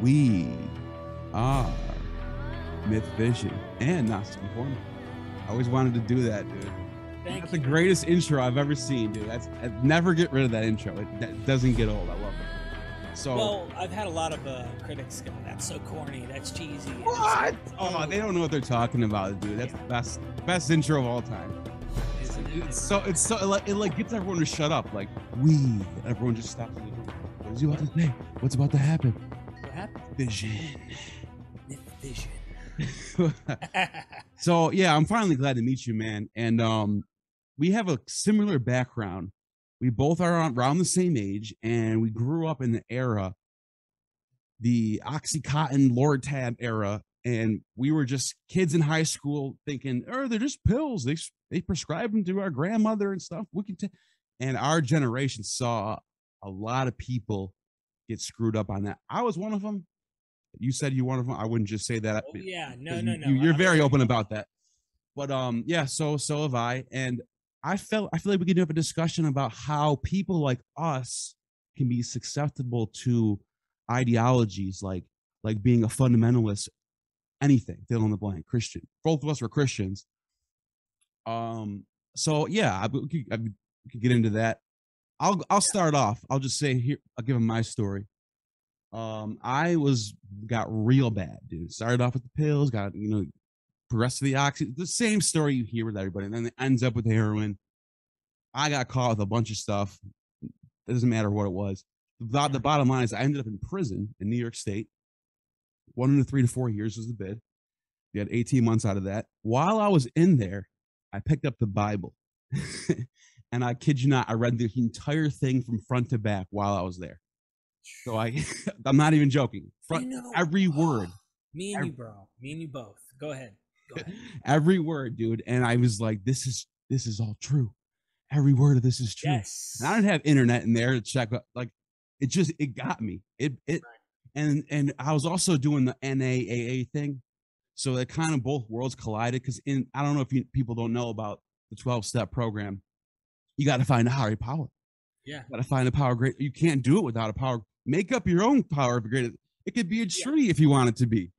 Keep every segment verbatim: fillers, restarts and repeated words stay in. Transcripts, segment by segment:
We are Myth Vision and Gnostic Informer. I always wanted to do that, dude. Thank That's you. The greatest intro I've ever seen, dude. That's, I never get rid of that intro. It that doesn't get old. I love it. So, well, I've had a lot of uh, critics go, that's so corny, that's cheesy. What? That's oh, they don't know what they're talking about, dude. That's yeah. the best, best intro of all time. Isn't it? It's so, it's so, it like, it like gets everyone to shut up. Like, we, everyone just stops. What is he about to say? What's about to happen? What happened? Vision. Vision. So yeah, I'm finally glad to meet you, man. And um we have a similar background. We both are around the same age, and we grew up in the era, the Oxycontin Lortab era, and we were just kids in high school thinking, oh, they're just pills, they they prescribe them to our grandmother and stuff, we can t and our generation saw a lot of people get screwed up on that. I was one of them. You said you wanted them. I wouldn't just say that. Oh, yeah, no, no, no. You, you're very open about that. But um, yeah, so so have I. And I felt I feel like we could have a discussion about how people like us can be susceptible to ideologies like like being a fundamentalist, anything, fill in the blank, Christian. Both of us were Christians. Um. So yeah, I, we, could, I, we could get into that. I'll I'll start off. I'll just say here. I'll give them my story. Um, I was got real bad, dude. Started off with the pills, got, you know, progressed to the oxy. The same story you hear with everybody, and then it ends up with heroin. I got caught with a bunch of stuff. It doesn't matter what it was. The, the bottom line is I ended up in prison in New York State. One to three to four years was the bid. You had eighteen months out of that. While I was in there, I picked up the Bible. And I kid you not, I read the entire thing from front to back while I was there. So I, I'm not even joking. Front, you know, every word. Oh, me and every, you, bro. Me and you both. Go ahead. Go ahead. Every word, dude. And I was like, this is this is all true. Every word of this is true. Yes. And I didn't have internet in there to check. Like, it just it got me. It it. Right. And and I was also doing the N A A A thing, so that kind of both worlds collided. Because in I don't know if you, people don't know about the twelve step program. You got to find a higher power. Yeah. You got to find a power greater. You can't do it without a power. Make up your own power greater. It could be a tree yeah. if you want it to be, yeah.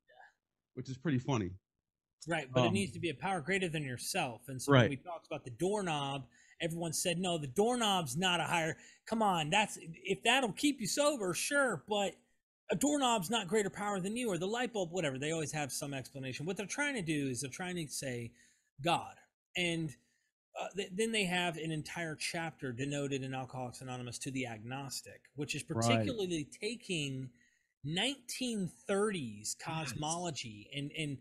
which is pretty funny. Right, but um, it needs to be a power greater than yourself. And so right. when we talked about the doorknob, everyone said, no, the doorknob's not a higher. Come on, that's if that'll keep you sober, sure, but a doorknob's not greater power than you, or the light bulb, whatever. They always have some explanation. What they're trying to do is they're trying to say God. And Uh, th then they have an entire chapter denoted in Alcoholics Anonymous to the agnostic, which is particularly right. taking nineteen thirties cosmology nice. and, and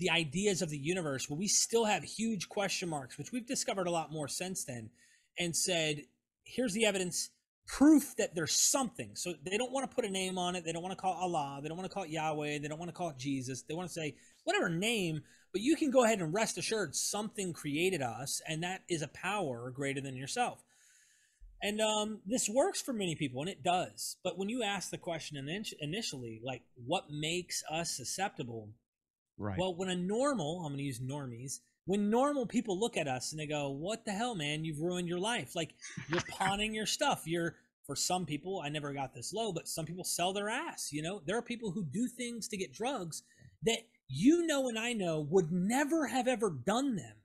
the ideas of the universe, where we still have huge question marks, which we've discovered a lot more since then, and said, here's the evidence, proof that there's something. So they don't want to put a name on it. They don't want to call it Allah. They don't want to call it Yahweh. They don't want to call it Jesus. They want to say whatever name. But you can go ahead and rest assured something created us, and that is a power greater than yourself. And um, this works for many people, and it does. But when you ask the question in initially, like, what makes us susceptible? Right. Well, when a normal, I'm going to use normies, when normal people look at us and they go, what the hell, man, you've ruined your life. Like, you're pawning your stuff. You're, for some people, I never got this low, but some people sell their ass. You know, there are people who do things to get drugs that you know and I know would never have ever done them.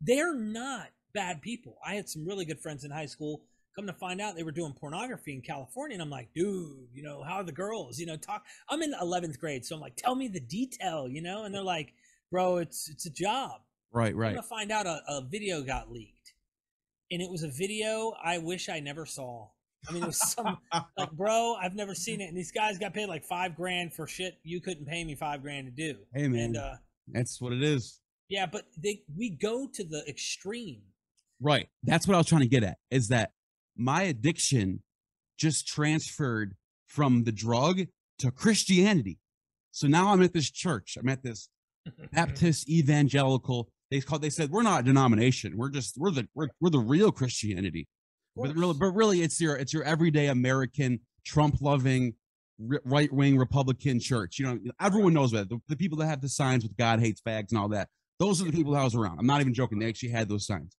They're not bad people. I had some really good friends in high school. Come to find out they were doing pornography in California. And I'm like, dude, you know, how are the girls? You know, talk. I'm in eleventh grade. So I'm like, tell me the detail, you know? And they're like, bro, it's it's a job. Right, right. Come to find out a, a video got leaked. And it was a video I wish I never saw. I mean, it was some, like, bro, I've never seen it. And these guys got paid like five grand for shit you couldn't pay me five grand to do. Hey, man, and, uh, that's what it is. Yeah, but they, we go to the extreme. Right. That's what I was trying to get at, is that my addiction just transferred from the drug to Christianity. So now I'm at this church. I'm at this Baptist evangelical. They called, they said, we're not a denomination. We're just, we're the, we're, we're the real Christianity. But really, but really, it's your it's your everyday American Trump-loving right-wing Republican church. You know, everyone knows that. The, the people that have the signs with "God hates fags" and all that. Those are the people that I was around. I'm not even joking. They actually had those signs.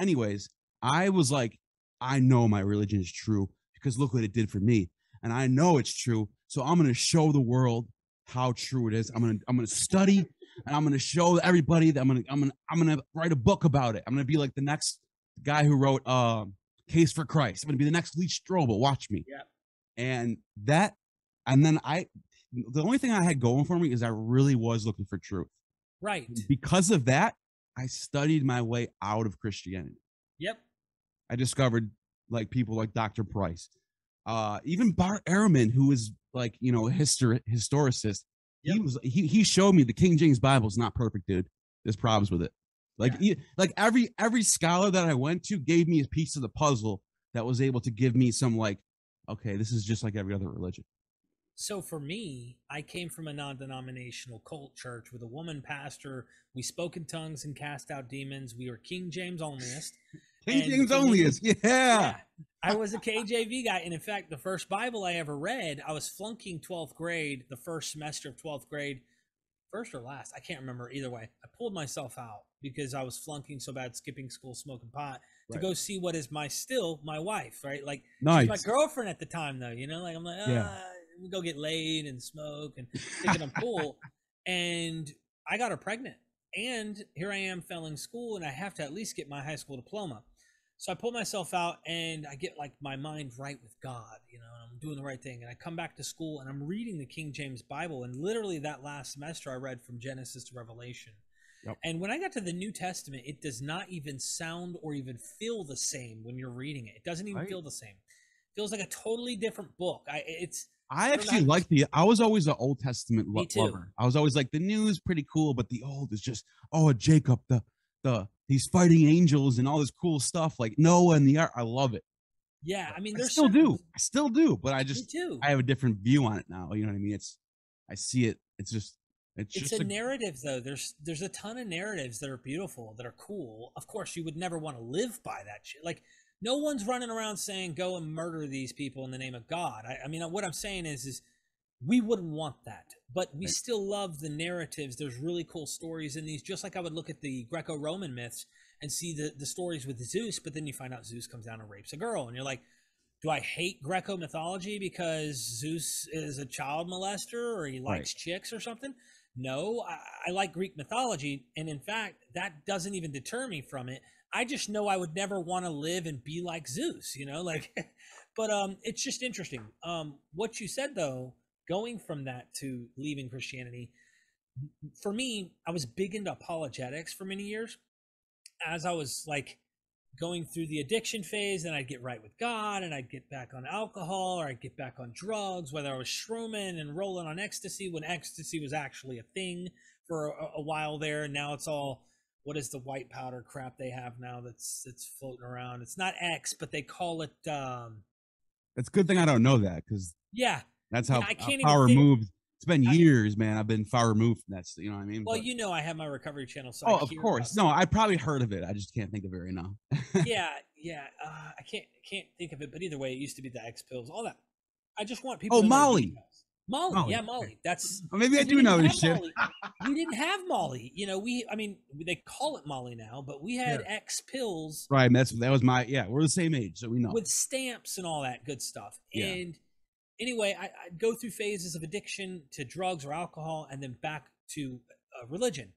Anyways, I was like, I know my religion is true because look what it did for me, and I know it's true So I'm going to show the world how true it is. I'm going to I'm going to study, and I'm going to show everybody that I'm going to I'm going to I'm going to write a book about it. I'm going to be like the next guy who wrote uh, Case for Christ. I'm going to be the next Lee Strobel. Watch me. Yeah. And that, and then I, the only thing I had going for me is I really was looking for truth. Right. Because of that, I studied my way out of Christianity. Yep. I discovered like people like Doctor Price, uh, even Bart Ehrman, who is like, you know, histor historicist. Yep. He was, he, he showed me the King James Bible is not perfect, dude. There's problems with it. Like, yeah. he, like every, every scholar that I went to gave me a piece of the puzzle that was able to give me some like, okay, this is just like every other religion. So for me, I came from a non-denominational cult church with a woman pastor. We spoke in tongues and cast out demons. We were King James onlyist. King James onlyist, yeah. yeah. I was a K J V guy, and in fact, the first Bible I ever read, I was flunking twelfth grade, the first semester of twelfth grade, first or last, I can't remember either way. I pulled myself out because I was flunking so bad, skipping school, smoking pot, to right. go see what is my still my wife, right? Like nice. She's my girlfriend at the time, though. You know, like I'm like, ah. Yeah. We go get laid and smoke and thinking I'm cool. And I got her pregnant. And here I am failing school, and I have to at least get my high school diploma. So I pull myself out, and I get like my mind right with God, you know, and I'm doing the right thing. And I come back to school, and I'm reading the King James Bible. And literally that last semester, I read from Genesis to Revelation. Yep. And when I got to the New Testament, it does not even sound or even feel the same when you're reading it. It doesn't even right. feel the same. It feels like a totally different book. I, it's... I actually like the, I was always an Old Testament lo lover. I was always like, the new is pretty cool, but the old is just, oh, Jacob, the, the, he's fighting angels and all this cool stuff. Like Noah and the ark. I love it. Yeah. I mean, there's I still certain... do. I still do, but I just, I have a different view on it now. You know what I mean? It's, I see it. It's just, it's, it's just a, a narrative though. There's, there's a ton of narratives that are beautiful, that are cool. Of course you would never want to live by that shit. Like, no one's running around saying, go and murder these people in the name of God. I, I mean, what I'm saying is, is we wouldn't want that, but we right. still love the narratives. There's really cool stories in these, just like I would look at the Greco-Roman myths and see the, the stories with Zeus, but then you find out Zeus comes down and rapes a girl. And you're like, do I hate Greco mythology because Zeus is a child molester or he likes right. chicks or something? No, I, I like Greek mythology. And in fact, that doesn't even deter me from it. I just know I would never want to live and be like Zeus, you know, like, but um, it's just interesting. Um, what you said, though, going from that to leaving Christianity, for me, I was big into apologetics for many years. As I was like going through the addiction phase, and I'd get right with God, and I'd get back on alcohol, or I'd get back on drugs, whether I was shrooming and rolling on ecstasy when ecstasy was actually a thing for a, a while there. And now it's all, what is the white powder crap they have now that's that's floating around? It's not X, but they call it. Um, it's a good thing I don't know that, because yeah, that's how, I can't how far removed. Think. It's been years, I, man. I've been far removed from that. You know what I mean? Well, but, you know, I have my recovery channel. So oh, I of course. No, I probably heard of it. I just can't think of it right now. yeah, yeah. Uh, I can't can't think of it. But either way, it used to be the X pills, all that. I just want people. Oh, to Molly. Molly, Molly, yeah, Molly. That's well, maybe I do know this shit. We didn't have Molly, you know. We, I mean, they call it Molly now, but we had yeah. X pills, right? And that's that was my yeah. We're the same age, so we know with stamps and all that good stuff. Yeah. And anyway, I I'd go through phases of addiction to drugs or alcohol, and then back to uh, religion.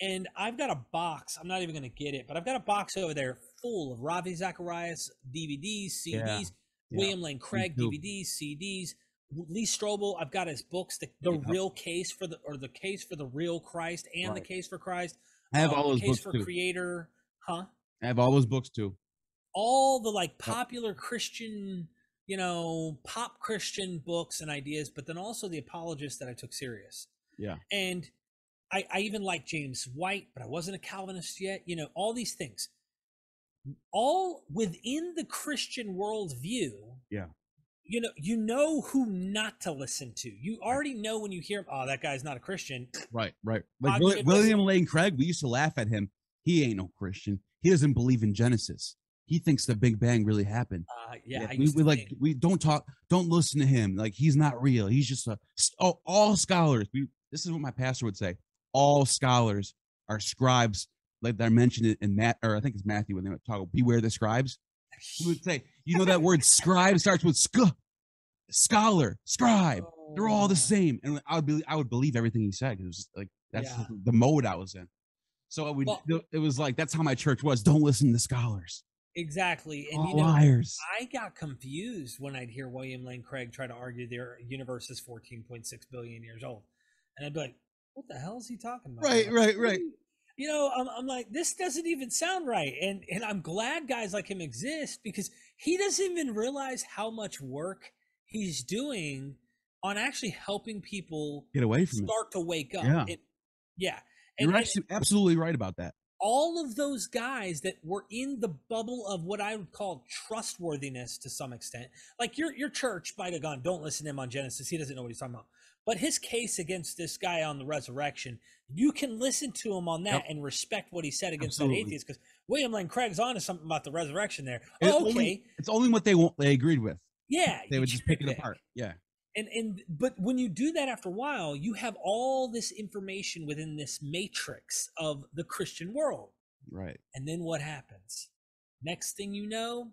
And I've got a box. I'm not even going to get it, but I've got a box over there full of Ravi Zacharias D V Ds, C Ds, yeah. William yeah. Lane Craig D V Ds, C Ds. Lee Strobel, I've got his books, the, the yeah. real case for the or the case for the real Christ and right. the case for Christ. I have um, all those case books for too. Creator, huh? I have all those books too. All the like popular yep. Christian, you know, pop Christian books and ideas, but then also the apologists that I took serious. Yeah, and I, I even like James White, but I wasn't a Calvinist yet. You know, all these things, all within the Christian worldview. Yeah. You know, you know who not to listen to. You already know when you hear, oh, that guy's not a Christian. Right, right. Like William, William Lane Craig, we used to laugh at him. He ain't no Christian. He doesn't believe in Genesis. He thinks the Big Bang really happened. Uh, yeah, yeah we, we like we don't talk, don't listen to him. Like he's not real. He's just a oh, all scholars. We, this is what my pastor would say. All scholars are scribes. Like I mentioned it in Matt, or I think it's Matthew when they would talk. Beware the scribes. He would say, you know, that word scribe starts with sc scholar, scribe. They're all the same. And I would be, I would believe everything he said. It was just like, that's yeah. the mode I was in. So it, would, well, it was like, that's how my church was. Don't listen to scholars. Exactly. And all you know, liars. I got confused when I'd hear William Lane Craig try to argue their universe is fourteen point six billion years old. And I'd be like, what the hell is he talking about? Right, right, right. You know, I'm, I'm like, this doesn't even sound right. And, and I'm glad guys like him exist, because he doesn't even realize how much work he's doing on actually helping people get away from start it. to wake up. Yeah. It, yeah. And, You're actually and, absolutely right about that. All of those guys that were in the bubble of what I would call trustworthiness to some extent, like your your church might have gone, don't listen to him on Genesis, he doesn't know what he's talking about. But his case against this guy on the resurrection, you can listen to him on that yep. and respect what he said against Absolutely. that atheist, because William Lane Craig's on to something about the resurrection there. It's okay. Only, it's only what they won't, they agreed with. Yeah. They would just pick it apart. Yeah. And and but when you do that, after a while, you have all this information within this matrix of the Christian world. Right. And then what happens? Next thing you know,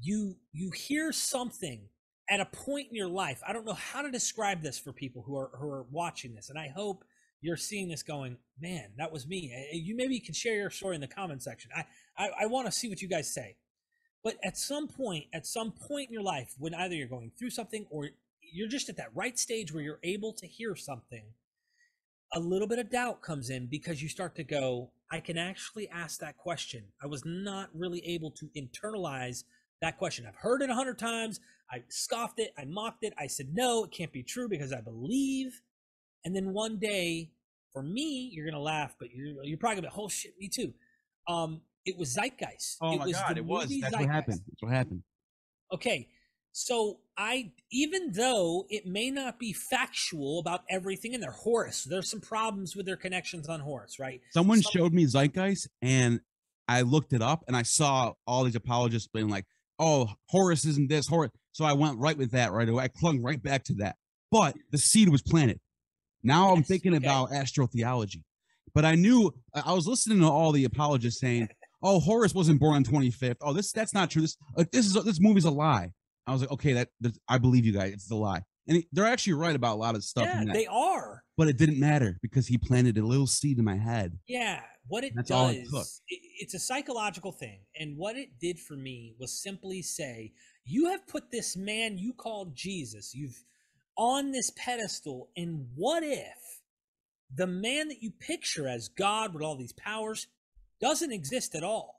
you you hear something at a point in your life. I don't know how to describe this for people who are who are watching this, and I hope you're seeing this going, man, that was me. You maybe can share your story in the comment section. I I, I want to see what you guys say. But at some point, at some point in your life, when either you're going through something or you're just at that right stage where you're able to hear something, a little bit of doubt comes in, because you start to go, I can actually ask that question. I was not really able to internalize that question. I've heard it a hundred times. I scoffed it. I mocked it. I said, no, it can't be true because I believe. And then one day, for me, you're going to laugh, but you're, you're probably going to be, oh shit, me too. Um, It was Zeitgeist. Oh my God, it was. That's what happened. That's what happened. Okay. So I, even though it may not be factual about everything in there, Horus, there's some problems with their connections on Horus, right? Someone Some, showed me Zeitgeist, and I looked it up, and I saw all these apologists being like, oh, Horus isn't this, Horus. So I went right with that right away. I clung right back to that. But the seed was planted. Now yes, I'm thinking okay. about astrotheology. But I knew, I was listening to all the apologists saying, oh, Horus wasn't born on twenty-fifth. Oh, this that's not true. This uh, this is this movie's a lie. I was like, okay, that, that I believe you guys. It's a lie, and it, they're actually right about a lot of stuff. Yeah, in that. They are. But it didn't matter because he planted a little seed in my head. Yeah, what it that's does, all it took. It, it's a psychological thing, and what it did for me was simply say, you have put this man you called Jesus, you've on this pedestal, and what if the man that you picture as God with all these powers doesn't exist at all?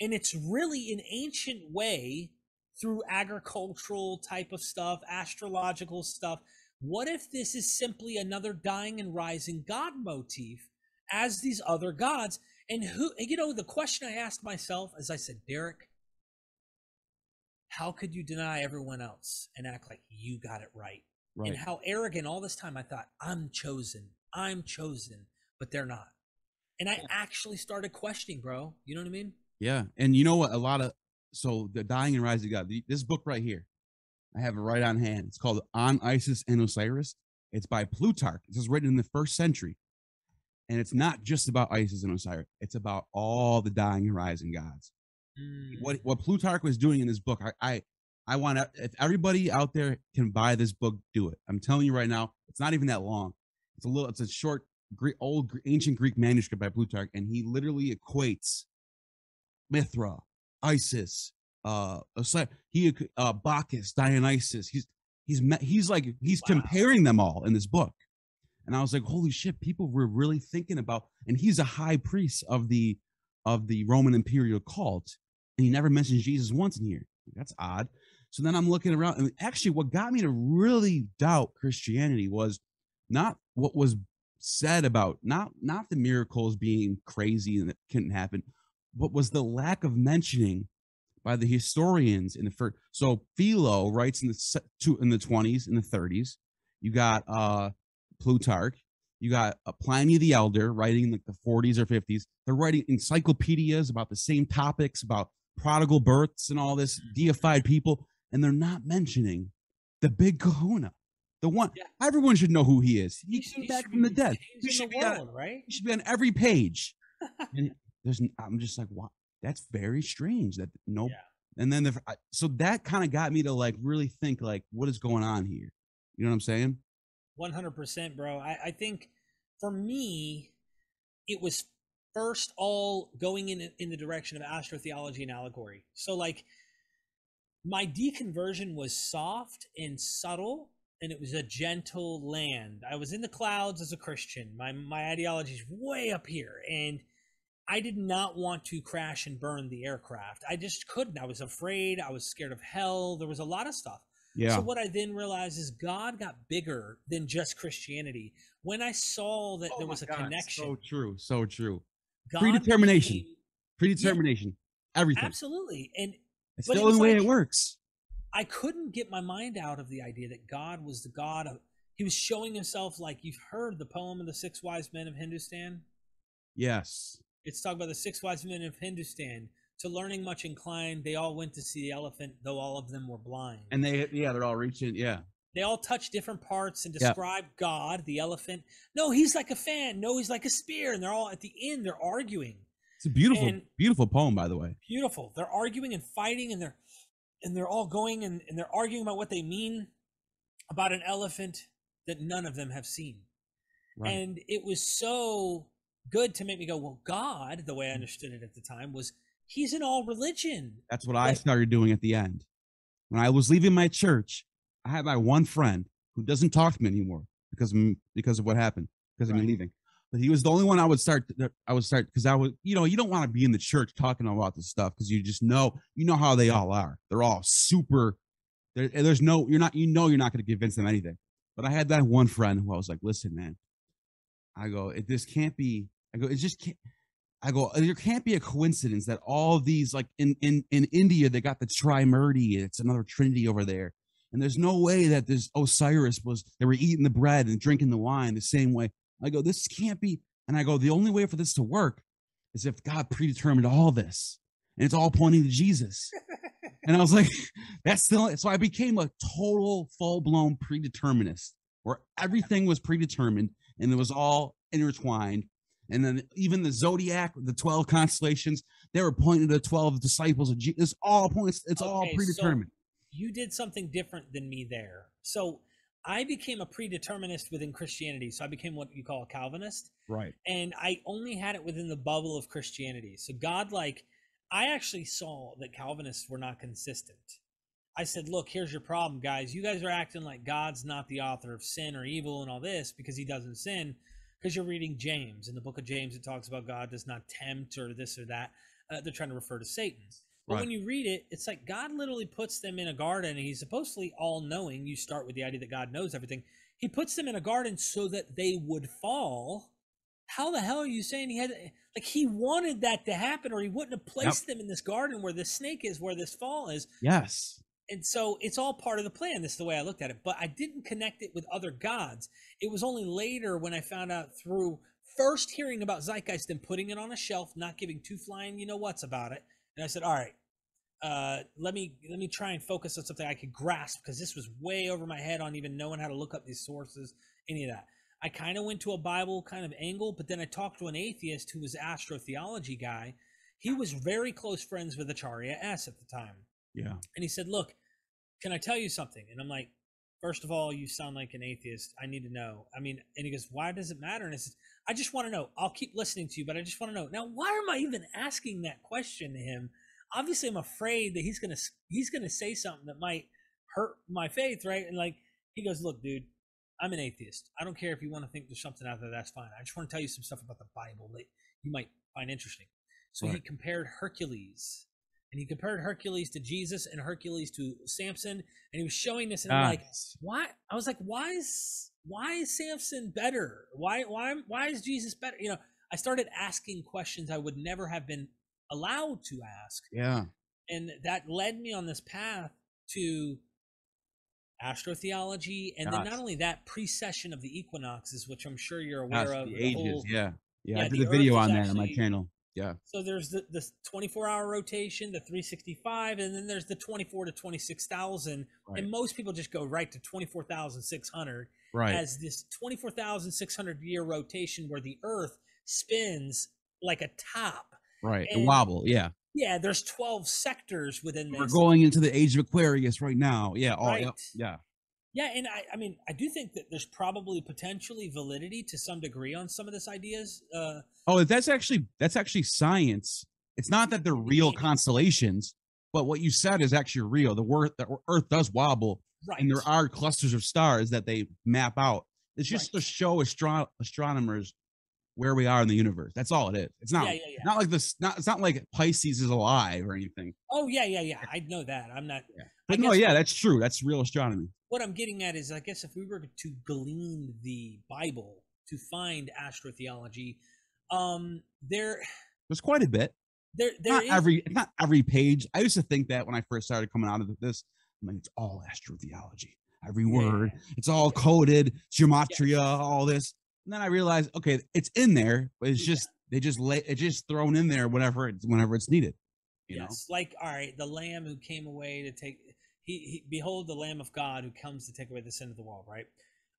And it's really an ancient way through agricultural type of stuff, astrological stuff. What if this is simply another dying and rising God motif as these other gods? And who, you know, the question I asked myself is, I said, Derek, how could you deny everyone else and act like you got it right? Right. And how arrogant all this time I thought, I'm chosen, I'm chosen, but they're not. And I actually started questioning, bro. You know what I mean? Yeah. And you know what? A lot of, so the dying and rising God, the, this book right here, I have it right on hand. It's called On Isis and Osiris. It's by Plutarch. This is written in the first century. And it's not just about Isis and Osiris. It's about all the dying and rising gods. Mm. What, what Plutarch was doing in this book, I, I, I want to, if everybody out there can buy this book, do it. I'm telling you right now, it's not even that long. It's a little, it's a short, Greek, old ancient Greek manuscript by Plutarch, and he literally equates Mithra, Isis, uh, he uh, Bacchus, Dionysus. He's he's he's like he's wow. comparing them all in this book, and I was like, holy shit, people were really thinking about. And he's a high priest of the of the Roman imperial cult, and he never mentions Jesus once in here. That's odd. So then I'm looking around, and actually, what got me to really doubt Christianity was not what was said about not not the miracles being crazy and that couldn't happen, but was the lack of mentioning by the historians in the first. So Philo writes in the two in the twenties, in the thirties. You got uh Plutarch, you got uh, Pliny the Elder writing in like the forties or fifties. They're writing encyclopedias about the same topics, about prodigal births and all this deified people, and they're not mentioning the big Kahuna. The one, yeah. Everyone should know who he is. He, he came back from the dead. He should, the world, on, right? He should be on every page. And there's, I'm just like, wow, that's very strange. That nope. Yeah. And then the, so that kind of got me to like really think like, what is going on here? You know what I'm saying? one hundred percent, bro. I, I think for me, it was first all going in in the direction of astrotheology and allegory. So like my deconversion was soft and subtle, and it was a gentle land. I was in the clouds as a Christian. My, my ideology is way up here, and I did not want to crash and burn the aircraft. I just couldn't. I was afraid. I was scared of hell. There was a lot of stuff. Yeah. So what I then realized is God got bigger than just Christianity. When I saw that oh there was a God. connection. So true. So true. God Predetermination. Became, Predetermination. Yeah, everything. Absolutely. And it's the only way like, it works. I couldn't get my mind out of the idea that God was the God of, he was showing himself like, you've heard the poem of the six wise men of Hindustan. Yes. It's talked about the six wise men of Hindustan. To learning much inclined, they all went to see the elephant, though all of them were blind. And they, yeah, they're all reaching, yeah. They all touch different parts and describe yeah. God, the elephant. No, he's like a fan. No, he's like a spear. And they're all, at the end, they're arguing. It's a beautiful, and, beautiful poem, by the way. Beautiful. They're arguing and fighting, and they're, and they're all going, and, and they're arguing about what they mean about an elephant that none of them have seen. Right. And it was so good to make me go, well, God, the way I understood it at the time, was he's in all religion. That's what like, I started doing at the end. When I was leaving my church, I had my one friend who doesn't talk to me anymore because of, because of what happened, because right. of me leaving. But he was the only one I would start, I would start, because I was, you know, you don't want to be in the church talking about this stuff because you just know, you know how they all are. They're all super, there, there's no, you're not, you know, you're not going to convince them anything. But I had that one friend who I was like, listen, man, I go, it, this can't be, I go, it just can't, I go, there can't be a coincidence that all these, like in, in, in India, they got the Trimurti. It's another Trinity over there. And there's no way that this Osiris was, they were eating the bread and drinking the wine the same way. I go, this can't be. And I go, the only way for this to work is if God predetermined all this. And it's all pointing to Jesus. And I was like, that's still, so I became a total full-blown predeterminist where everything was predetermined and it was all intertwined. And then even the Zodiac, the twelve constellations, they were pointing to the twelve disciples of Jesus. It's all points. It's okay, all predetermined. So you did something different than me there. So I became a predeterminist within Christianity. So I became what you call a Calvinist. Right. And I only had it within the bubble of Christianity. So God, like, I actually saw that Calvinists were not consistent. I said, look, here's your problem, guys. You guys are acting like God's not the author of sin or evil and all this because he doesn't sin. Because you're reading James. In the book of James, it talks about God does not tempt or this or that. Uh, they're trying to refer to Satan. But right. when you read it, it's like God literally puts them in a garden, and he's supposedly all-knowing. You start with the idea that God knows everything. He puts them in a garden so that they would fall. How the hell are you saying he had – like he wanted that to happen, or he wouldn't have placed yep. them in this garden where the snake is, where this fall is. Yes. And so it's all part of the plan. This is the way I looked at it, but I didn't connect it with other gods. It was only later when I found out through first hearing about Zeitgeist and putting it on a shelf, not giving two flying, you know, what's about it. And I said, all right, uh, let me, let me try and focus on something I could grasp. Cause this was way over my head on even knowing how to look up these sources, any of that. I kind of went to a Bible kind of angle, but then I talked to an atheist who was an astrotheology guy. He was very close friends with Acharya S at the time. Yeah. And he said, look, can I tell you something? And I'm like, first of all, you sound like an atheist. I need to know. I mean, and he goes, why does it matter? And I said, I just want to know. I'll keep listening to you, but I just want to know. Now, why am I even asking that question to him? Obviously, I'm afraid that he's going to, he's going to say something that might hurt my faith. Right. And like, he goes, look, dude, I'm an atheist. I don't care if you want to think there's something out there. That's fine. I just want to tell you some stuff about the Bible that you might find interesting. So right. he compared Hercules. And he compared Hercules to Jesus and Hercules to Samson. And he was showing this. And I'm ah. like, why? I was like, why is, why is Samson better? Why, why, why is Jesus better? You know, I started asking questions I would never have been allowed to ask. Yeah. And that led me on this path to astrotheology. And Gosh. then not only that, precession of the equinoxes, which I'm sure you're aware Gosh, of. The ages. The whole, yeah. yeah. Yeah. I did a video on that on my channel. Yeah. So there's the the twenty-four hour rotation, the three sixty-five, and then there's the twenty-four to twenty-six thousand. Right. And most people just go right to twenty-four thousand six hundred right. as this twenty-four thousand six hundred year rotation where the earth spins like a top. Right. And, and wobble. Yeah. Yeah. There's twelve sectors within this. We're going into the age of Aquarius right now. Yeah. All, right. Yep, yeah. Yeah, and I, I mean, I do think that there's probably potentially validity to some degree on some of this ideas. Uh, oh, that's actually that's actually science. It's not that they're real constellations, but what you said is actually real. The Earth, the Earth does wobble, right, and there are clusters of stars that they map out. It's just right. to show astro astronomers where we are in the universe. That's all it is. It's not yeah, yeah, yeah. not like this. Not it's not like Pisces is alive or anything. Oh yeah, yeah, yeah. I know that. I'm not. Yeah. But no, yeah, that's true. That's real astronomy. What I'm getting at is, I guess if we were to glean the Bible to find astrotheology, um, there there's quite a bit. There, there not is, every not every page. I used to think that when I first started coming out of this, I'm like, it's all astrotheology. Every word, yeah. it's all coded, gematria, yeah. all this. And then I realized, okay, it's in there, but it's just yeah. they just lay it's just thrown in there whenever it's whenever it's needed. You yeah, know, it's like, all right, the Lamb who came away to take he, he behold the Lamb of God who comes to take away the sin of the world. Right?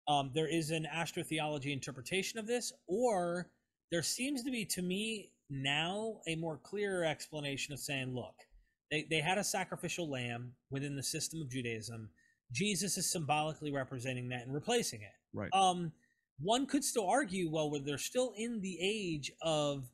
Um, there is an astrotheology interpretation of this, or there seems to be, to me now, a more clearer explanation of saying, look, they they had a sacrificial lamb within the system of Judaism. Jesus is symbolically representing that and replacing it. Right. Um, one could still argue, well, well, they're still in the age of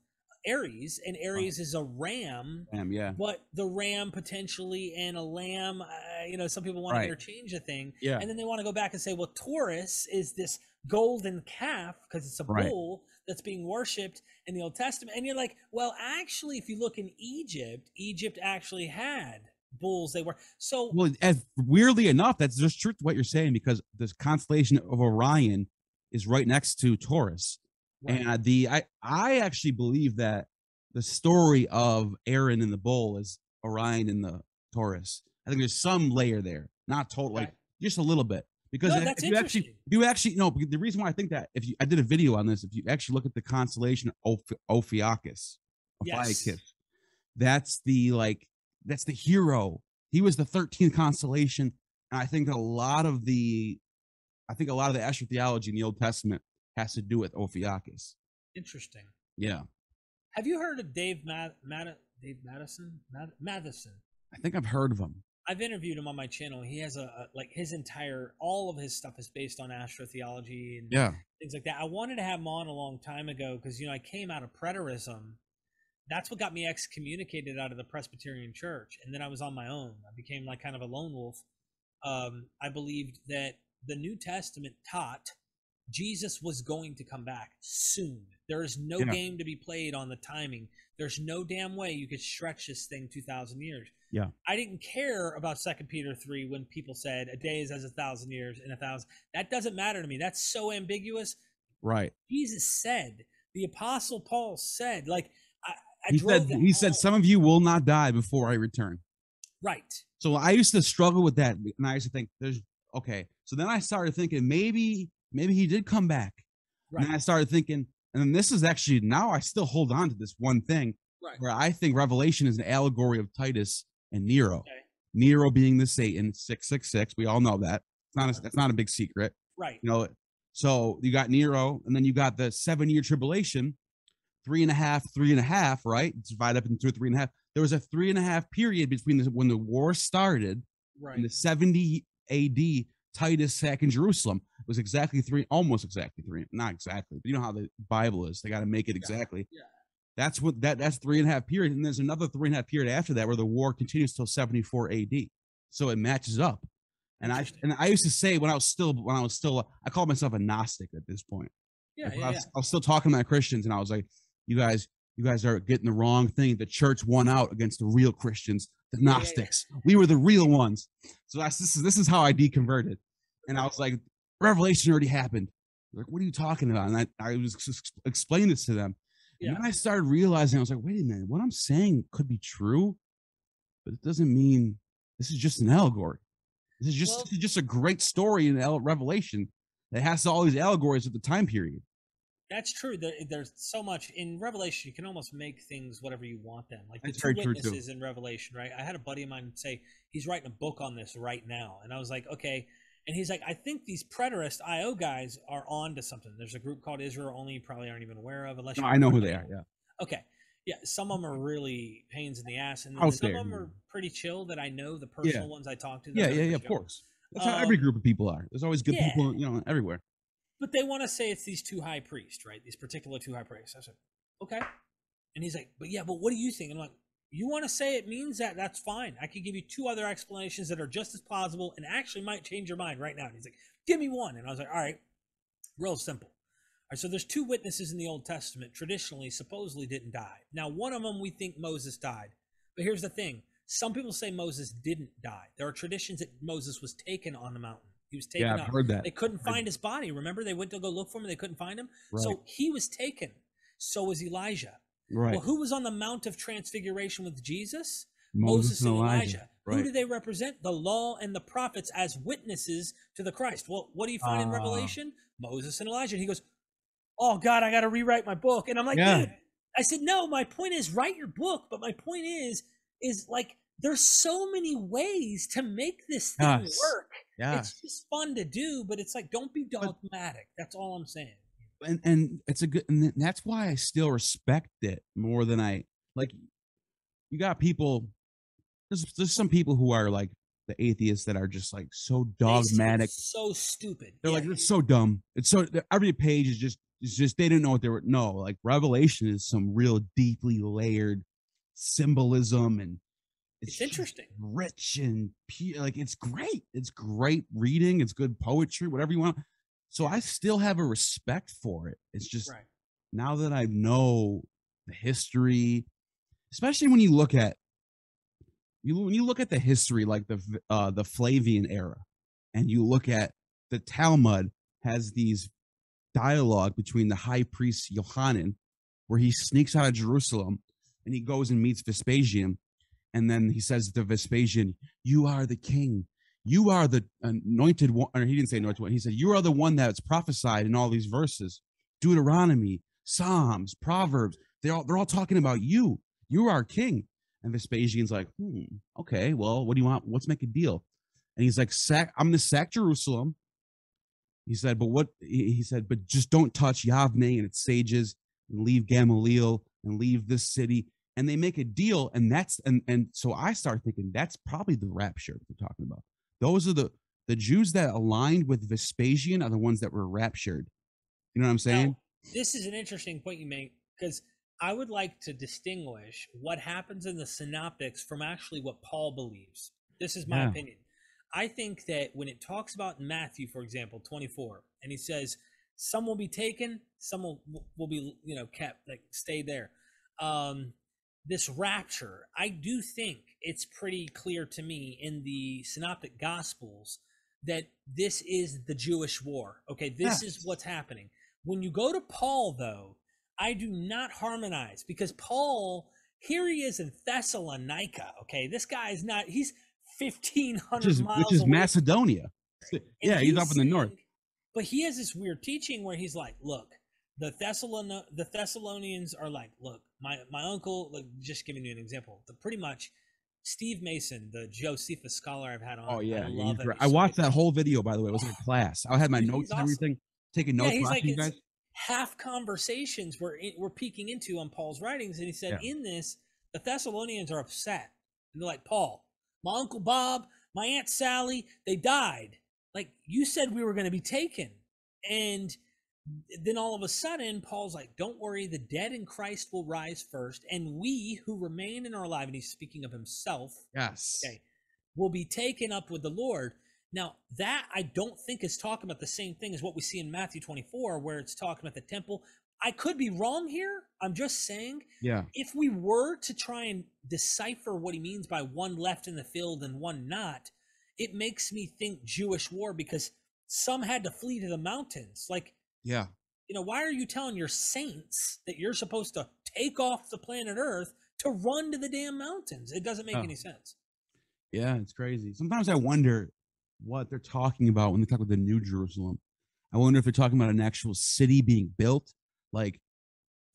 Aries, and Aries oh. is a ram. Ram, yeah. But the ram potentially and a lamb, uh, you know, some people want right. to interchange the thing. Yeah. And then they want to go back and say, well, Taurus is this golden calf because it's a right. bull that's being worshipped in the Old Testament. And you're like, well, actually, if you look in Egypt, Egypt actually had bulls. They were so well, as weirdly enough, that's just true to what you're saying, because this constellation of Orion is right next to Taurus, right. and the I I actually believe that the story of Aaron and the bull is Orion and the Taurus. I think there's some layer there, not totally, right. just a little bit, because no, if, if you actually if you actually no. The reason why I think that, if you I did a video on this, if you actually look at the constellation of Ophiuchus, Ophiuchus, yes. that's the like. That's the hero. He was the thirteenth constellation, and I think a lot of the, I think a lot of the astrotheology in the Old Testament has to do with Ophiuchus. Interesting. Yeah. Have you heard of Dave Mad Mad Dave Madison? Mad Matheson. I think I've heard of him. I've interviewed him on my channel. He has a, a like his entire all of his stuff is based on astrotheology and yeah. things like that. I wanted to have him on a long time ago because you know I came out of preterism. That's what got me excommunicated out of the Presbyterian Church. And then I was on my own. I became like kind of a lone wolf. Um, I believed that the New Testament taught Jesus was going to come back soon. There is no yeah. game to be played on the timing. There's no damn way you could stretch this thing two thousand years. Yeah. I didn't care about Second Peter three when people said a day is as a thousand years and a thousand. That doesn't matter to me. That's so ambiguous. Right. Jesus said, the Apostle Paul said, like, I he said, he said, some of you will not die before I return. Right. So I used to struggle with that. And I used to think there's, okay. So then I started thinking, maybe, maybe he did come back. Right. And I started thinking, and then this is actually, now I still hold on to this one thing right. where I think Revelation is an allegory of Titus and Nero, okay. Nero being the Satan, six six six. We all know that. It's not a, that's not a big secret. Right. You know, so you got Nero, and then you got the seven year tribulation. Three and a half, three and a half, right? It's divided up into three and a half. There was a three and a half period between the, when the war started right. and the seventy A D Titus sacking Jerusalem. It was exactly three, almost exactly three, not exactly, but you know how the Bible is. They got to make it exactly. Yeah. Yeah. That's what that that's three and a half period. And there's another three and a half period after that where the war continues till seventy-four A D. So it matches up. And I and I used to say when I was still when I was still I called myself a Gnostic at this point. Yeah, like yeah, I, was, yeah. I was still talking to my Christians, and I was like, You guys, you guys are getting the wrong thing. The church won out against the real Christians, the Gnostics. Yeah, yeah, yeah. We were the real ones. So that's, this is this is how I deconverted. And I was like, Revelation already happened. Like, what are you talking about? And I, I was just explaining this to them. And yeah. then I started realizing, I was like, wait a minute, what I'm saying could be true, but it doesn't mean this is just an allegory. This is just well, this is just a great story in Revelation that has all these allegories of the time period. That's true. There, there's so much in Revelation. You can almost make things whatever you want them. Like the two witnesses in Revelation, right? I had a buddy of mine say he's writing a book on this right now, and I was like, okay. And he's like, I think these preterist I O guys are on to something. There's a group called Israel Only. You probably aren't even aware of, unless no, I know who they are. Yeah. Okay. Yeah. Some of them are really pains in the ass, and then some of them are pretty chill. That I know the personal yeah. ones I talk to. Yeah, yeah, yeah. Of course. That's um, how every group of people are. There's always good yeah. people, you know, everywhere. But they want to say it's these two high priests, right? These particular two high priests. I said, okay. And he's like, but yeah, but what do you think? And I'm like, you want to say it means that? That's fine. I could give you two other explanations that are just as plausible and actually might change your mind right now. And he's like, give me one. And I was like, all right, real simple. All right, so there's two witnesses in the Old Testament traditionally supposedly didn't die. Now, one of them we think Moses died. But here's the thing. Some people say Moses didn't die. There are traditions that Moses was taken on the mountain. He was taken yeah, I've up. Heard that. They couldn't find his body. Remember, they went to go look for him and they couldn't find him. Right. So he was taken. So was Elijah. Right. Well, who was on the Mount of Transfiguration with Jesus? Moses, Moses and Elijah. Elijah. Right. Who do they represent? The law and the prophets as witnesses to the Christ. Well, what do you find uh, in Revelation? Moses and Elijah. And he goes, oh, God, I got to rewrite my book. And I'm like, yeah. dude, I said, no, my point is write your book. But my point is, is like there's so many ways to make this thing yes. work. Yeah. It's just fun to do, but it's like, don't be dogmatic. But, that's all I'm saying. And and it's a good, and that's why I still respect it more than I like. You got people. There's there's some people who are like the atheists that are just like so dogmatic, so stupid. They're yeah. like it's so dumb. It's so every page is just it's just they didn't know what they were. No, like Revelation is some real deeply layered symbolism and. It's, it's interesting, rich and pure, like it's great. It's great reading. It's good poetry, whatever you want. So I still have a respect for it. It's just right. now that I know the history, especially when you look at you when you look at the history, like the uh, the Flavian era, and you look at the Talmud has these dialogue between the high priest Yohanan, where he sneaks out of Jerusalem and he goes and meets Vespasian. And then he says to Vespasian, you are the king. You are the anointed one. Or he didn't say anointed one. He said, you are the one that's prophesied in all these verses. Deuteronomy, Psalms, Proverbs. They're all, they're all talking about you. You are our king. And Vespasian's like, hmm, okay, well, what do you want? Let's make a deal. And he's like, sack, I'm going to sack Jerusalem. He said, but what? He said, but just don't touch Yavne and its sages and leave Gamaliel and leave this city. And they make a deal, and that's and and so I start thinking that's probably the rapture we're talking about. Those are the the Jews that aligned with Vespasian are the ones that were raptured. You know what I'm saying? Now, this is an interesting point you make because I would like to distinguish what happens in the synoptics from actually what Paul believes. This is my yeah. opinion. I think that when it talks about Matthew, for example, twenty-four, and he says some will be taken, some will will be you know kept like stay there. Um, This rapture, I do think it's pretty clear to me in the Synoptic Gospels that this is the Jewish war. Okay, this yeah. is what's happening. When you go to Paul, though, I do not harmonize because Paul, here he is in Thessalonica. Okay, this guy is not, he's fifteen hundred which is, miles Which is away. Macedonia. And yeah, he's, he's up in the north. But he has this weird teaching where he's like, look, the Thessalon the Thessalonians are like, look, my, my uncle, like, just giving you an example, the pretty much Steve Mason, the Josephus scholar I've had on. Oh, yeah. I, love yeah, I watched that whole video, by the way. It was in class. I had my dude, notes and awesome. everything, taking notes. Yeah, he's like, you guys. Half conversations we're, in, we're peeking into on Paul's writings. And he said, yeah. in this, the Thessalonians are upset. And they're like, Paul, my Uncle Bob, my Aunt Sally, they died. Like, you said we were going to be taken. And then all of a sudden, Paul's like, don't worry, the dead in Christ will rise first, and we who remain in our life, and he's speaking of himself, yes, okay, will be taken up with the Lord. Now, that I don't think is talking about the same thing as what we see in Matthew twenty-four, where it's talking about the temple. I could be wrong here. I'm just saying, yeah. if we were to try and decipher what he means by one left in the field and one not, it makes me think Jewish war because some had to flee to the mountains. Like, yeah. You know, why are you telling your saints that you're supposed to take off the planet Earth to run to the damn mountains? It doesn't make oh. any sense. Yeah, it's crazy. Sometimes I wonder what they're talking about when they talk about the New Jerusalem. I wonder if they're talking about an actual city being built. Like,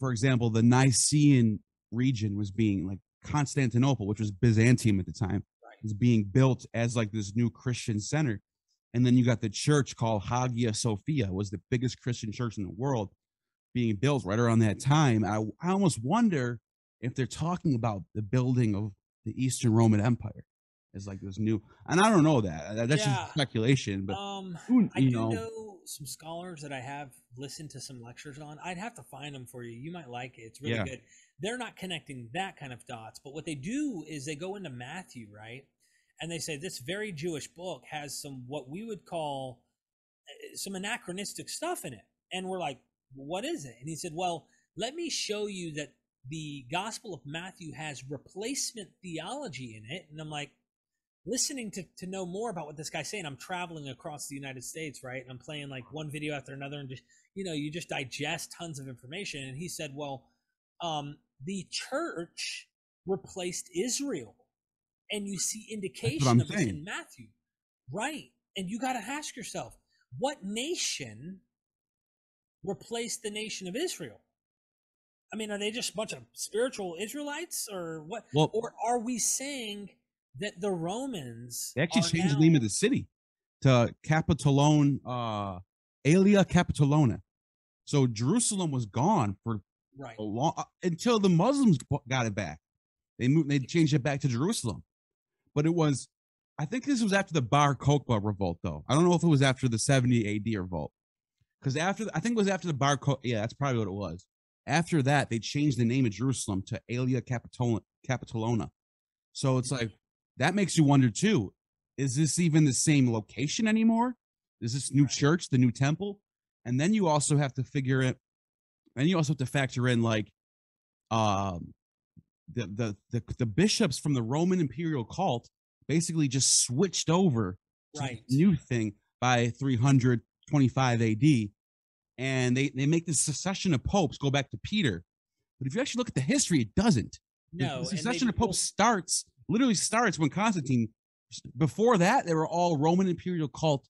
for example, the Nicene region was being, like, Constantinople, which was Byzantium at the time, right. was being built as, like, this new Christian center. And then you got the church called Hagia Sophia, was the biggest Christian church in the world, being built right around that time. I, I almost wonder if they're talking about the building of the Eastern Roman Empire. is like this new, and I don't know that. That's yeah. just speculation. But um, who, I do know. know some scholars that I have listened to some lectures on. I'd have to find them for you. You might like it. It's really yeah. good. They're not connecting that kind of dots, but what they do is they go into Matthew, right? And they say this very Jewish book has some what we would call some anachronistic stuff in it. And we're like, what is it? And he said, well, let me show you that the Gospel of Matthew has replacement theology in it. And I'm like, listening to, to know more about what this guy's saying. I'm traveling across the United States, right? And I'm playing like one video after another, and just, you know, you just digest tons of information. And he said, well, um, the church replaced Israel. And you see indication of saying. it in Matthew. Right. And you got to ask yourself, what nation replaced the nation of Israel? I mean, are they just a bunch of spiritual Israelites, or what? Well, or are we saying that the Romans they actually changed now... the name of the city to Capitolone, uh, Aelia Capitolona. So Jerusalem was gone for right. a long until the Muslims got it back. They moved. They changed it back to Jerusalem, but it was. I think this was after the Bar Kokhba revolt, though. I don't know if it was after the seventy A D revolt, because after I think it was after the Bar Kokhba. Yeah, that's probably what it was. After that, they changed the name of Jerusalem to Aelia Capitol- Capitolona. So it's like that makes you wonder too: is this even the same location anymore? Is this new right. church, the new temple? And then you also have to figure it, and you also have to factor in like, um. The, the the the bishops from the Roman imperial cult basically just switched over right. to the new thing by three hundred twenty-five A D, and they they make the succession of popes go back to Peter, but if you actually look at the history, it doesn't. No, the succession of popes starts literally starts when Constantine. Before that, they were all Roman imperial cult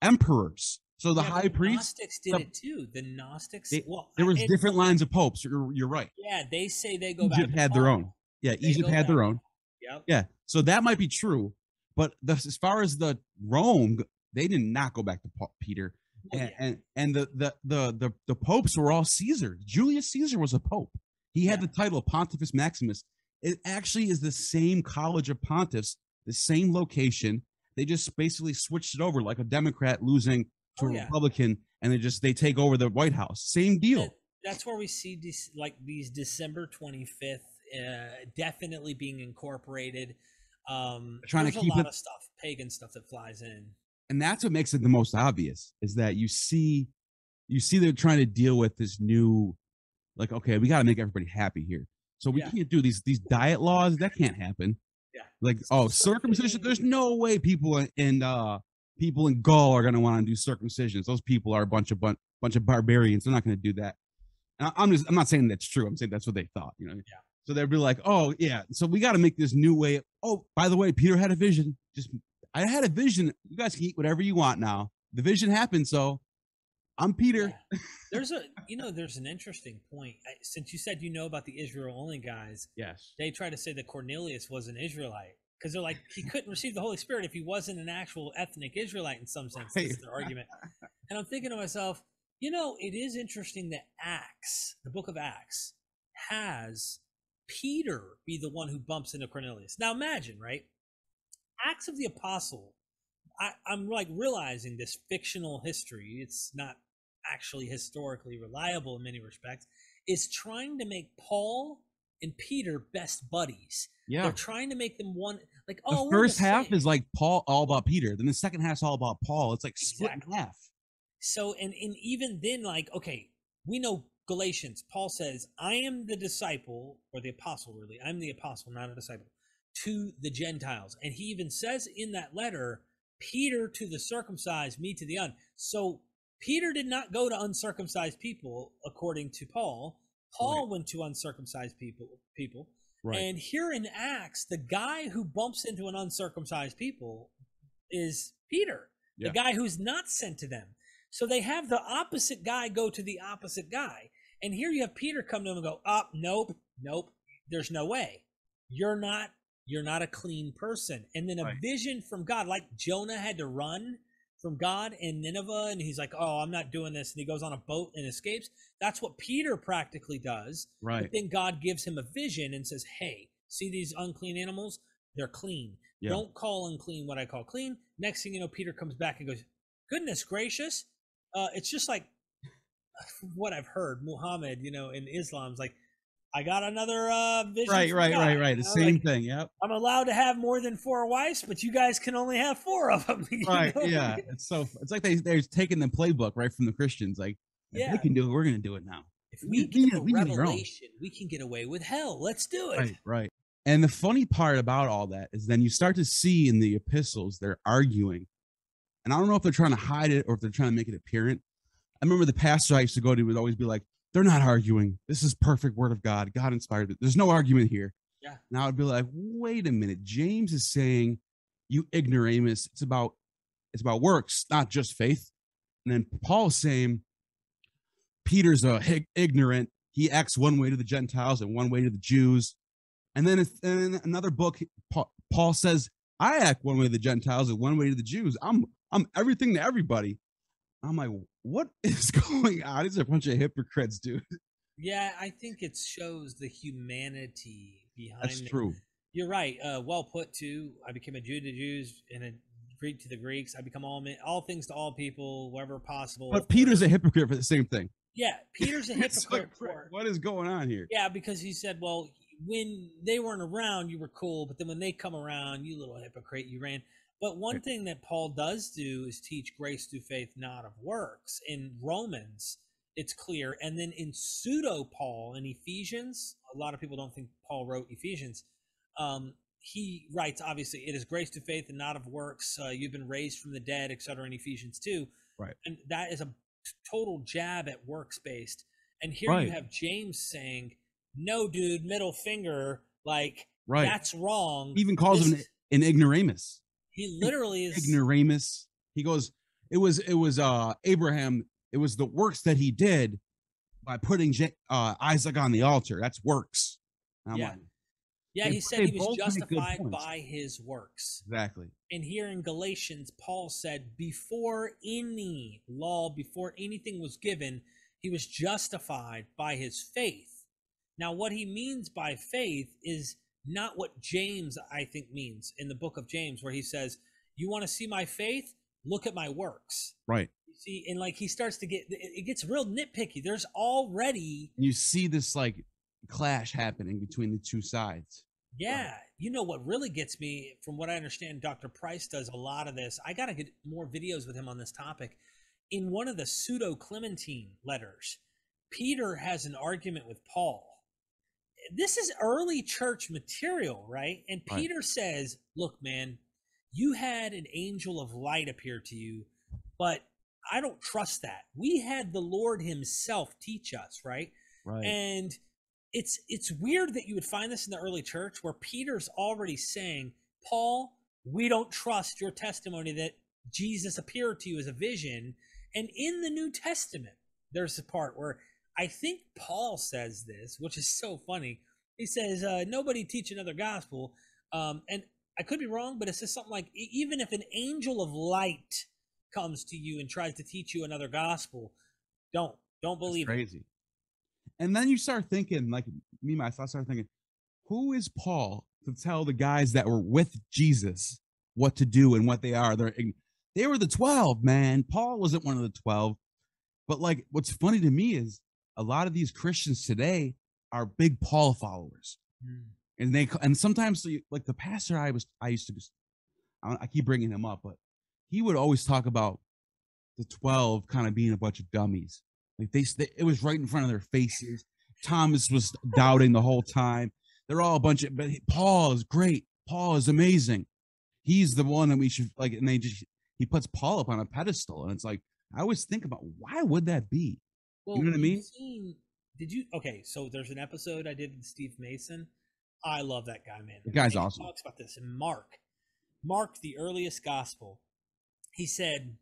emperors. So the yeah, high priests, Gnostics did the, it too. The Gnostics, they, well, there was it, different lines of popes. You're, you're right. Yeah, they say they go. Egypt back had their own. Yeah, they Egypt had back. their own. Yep. Yeah, so that might be true, but the, as far as the Rome, they did not go back to Peter, oh, and, yeah. and and the the, the the the popes were all Caesar. Julius Caesar was a pope. He had yeah. the title of Pontifex Maximus. It actually is the same college of pontiffs, the same location. They just basically switched it over, like a Democrat losing to oh, a Republican, yeah. and they just they take over the White House. Same deal. That, that's where we see these like these December twenty-fifth uh, definitely being incorporated. Um, trying to keep a lot it, of stuff, pagan stuff that flies in, and that's what makes it the most obvious is that you see, you see they're trying to deal with this new, like okay, we got to make everybody happy here, so we yeah. can't do these these diet laws. That can't happen. Yeah, like oh circumcision. There's no way people in. in uh, People in Gaul are going to want to do circumcisions. Those people are a bunch of bunch, bunch of barbarians. They're not going to do that. And I'm just I'm not saying that's true. I'm saying that's what they thought. You know. Yeah. So they'd be like, oh yeah. So we got to make this new way. Oh, by the way, Peter had a vision. Just I had a vision. You guys can eat whatever you want now. The vision happened. So I'm Peter. Yeah. There's a you know there's an interesting point I, since you said you know about the Israel only guys. Yes. They try to say that Cornelius was an Israelite. Because they're like, he couldn't receive the Holy Spirit if he wasn't an actual ethnic Israelite in some sense. Right. That's their argument. And I'm thinking to myself, you know, it is interesting that Acts, the book of Acts, has Peter be the one who bumps into Cornelius. Now imagine, right? Acts of the Apostle. I, I'm like realizing this fictional history. It's not actually historically reliable in many respects. It's trying to make Paul and Peter best buddies. Yeah, they're trying to make them one. Like, oh, the first half is like Paul, all about Peter. Then the second half's all about Paul. It's like split in half. So, and and even then, like, okay, we know Galatians. Paul says, "I am the disciple, or the apostle, really. I'm the apostle, not a disciple, to the Gentiles." And he even says in that letter, "Peter to the circumcised, me to the un." So Peter did not go to uncircumcised people, according to Paul. Paul right. went to uncircumcised people. People, right. And here in Acts, the guy who bumps into an uncircumcised people is Peter, yeah. the guy who's not sent to them. So they have the opposite guy go to the opposite guy, and here you have Peter come to him and go, "Up, oh, nope, nope. There's no way. You're not. You're not a clean person." And then a right. vision from God, like Jonah had to run from God in Nineveh, and he's like, "Oh, I'm not doing this," and he goes on a boat and escapes. That's what Peter practically does. Right. But then God gives him a vision and says, "Hey, see these unclean animals? They're clean. Yeah. Don't call unclean what I call clean. Next thing you know, Peter comes back and goes, goodness gracious. Uh, it's just like what I've heard. Muhammad, you know, in Islam's like, I got another uh, vision. Right, right, God, right, right. The know? same like, thing. Yep. I'm allowed to have more than four wives, but you guys can only have four of them. Right. Know? Yeah. It's so. It's like they they're taking the playbook right from the Christians. Like, yeah, if we can do it, we're going to do it now. If we, we can get a revelation, we can get away with hell. Let's do it. Right. Right. And the funny part about all that is, then you start to see in the epistles they're arguing, and I don't know if they're trying to hide it or if they're trying to make it apparent. I remember the pastor I used to go to would always be like, they're not arguing. This is perfect word of God. God inspired it. There's no argument here. Yeah. And I would be like, wait a minute. James is saying, you ignoramus. It's about, it's about works, not just faith. And then Paul's saying, Peter's a hig- ignorant. He acts one way to the Gentiles and one way to the Jews. And then it's, in another book, Paul, Paul says, I act one way to the Gentiles and one way to the Jews. I'm, I'm everything to everybody. I'm like, what is going on? It's a bunch of hypocrites, dude. Yeah, I think it shows the humanity behind That's it. True. You're right. Uh, well put, too. I became a Jew to Jews and a Greek to the Greeks. I become all all things to all people, wherever possible. But Peter's a hypocrite for the same thing. Yeah, Peter's a hypocrite like, for what is going on here? Yeah, because he said, well, when they weren't around, you were cool. But then when they come around, you little hypocrite, you ran. But one thing that Paul does do is teach grace through faith, not of works. In Romans, it's clear. And then in pseudo-Paul, in Ephesians, a lot of people don't think Paul wrote Ephesians. Um, he writes, obviously, it is grace through faith and not of works. Uh, you've been raised from the dead, et cetera in Ephesians two. Right. And that is a total jab at works-based. And here right. you have James saying, no, dude, middle finger, like, right. that's wrong. He even calls this him an, an ignoramus. He literally is ignoramus. He goes, it was, it was, uh, Abraham. It was the works that he did by putting uh, Isaac on the altar. That's works. I'm yeah. Like, yeah. He said he was justified by his works. Exactly. And here in Galatians, Paul said before any law, before anything was given, he was justified by his faith. Now, what he means by faith is not what James, I think, means in the book of James, where he says, you want to see my faith? Look at my works. Right. You see, and like he starts to get, it gets real nitpicky. There's already. You see this like clash happening between the two sides. Yeah. Right. You know what really gets me, from what I understand, Doctor Price does a lot of this. I got to get more videos with him on this topic. In one of the pseudo-Clementine letters, Peter has an argument with Paul. This is early church material, right? And Peter right. says, look, man, you had an angel of light appear to you, but I don't trust that. We had the Lord himself teach us, right? Right. And it's it's weird that you would find this in the early church where Peter's already saying, Paul, we don't trust your testimony that Jesus appeared to you as a vision. And in the New Testament, there's a part where I think Paul says this, which is so funny. He says, uh, nobody teach another gospel. Um, and I could be wrong, but it says something like, even if an angel of light comes to you and tries to teach you another gospel, don't, don't believe it. Crazy. And then you start thinking, like me, myself, I started thinking, who is Paul to tell the guys that were with Jesus what to do and what they are? They're, they were the twelve, man. Paul wasn't one of the twelve. But like, what's funny to me is, a lot of these Christians today are big Paul followers, mm. and they and sometimes like the pastor I was I used to, I, I keep bringing him up, but he would always talk about the twelve kind of being a bunch of dummies. Like they, they it was right in front of their faces. Thomas was doubting the whole time. They're all a bunch of, but Paul is great. Paul is amazing. He's the one that we should like. And they just he puts Paul up on a pedestal, and it's like I always think about why would that be. Well, you know what I mean? Seen, did you? Okay, so there's an episode I did with Steve Mason. I love that guy, man. The guy's awesome. He talks about this. And Mark, Mark, the earliest gospel, he said,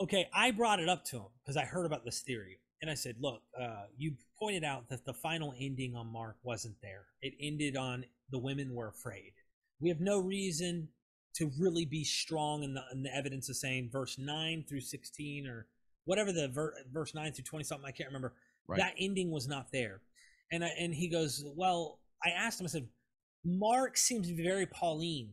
okay, I brought it up to him because I heard about this theory. And I said, look, uh, you pointed out that the final ending on Mark wasn't there. It ended on the women were afraid. We have no reason to really be strong in the, in the evidence of saying verse nine through sixteen or whatever the ver- verse nine through twenty something, I can't remember. Right. That ending was not there. And I, and he goes, well, I asked him, I said, Mark seems to be very Pauline.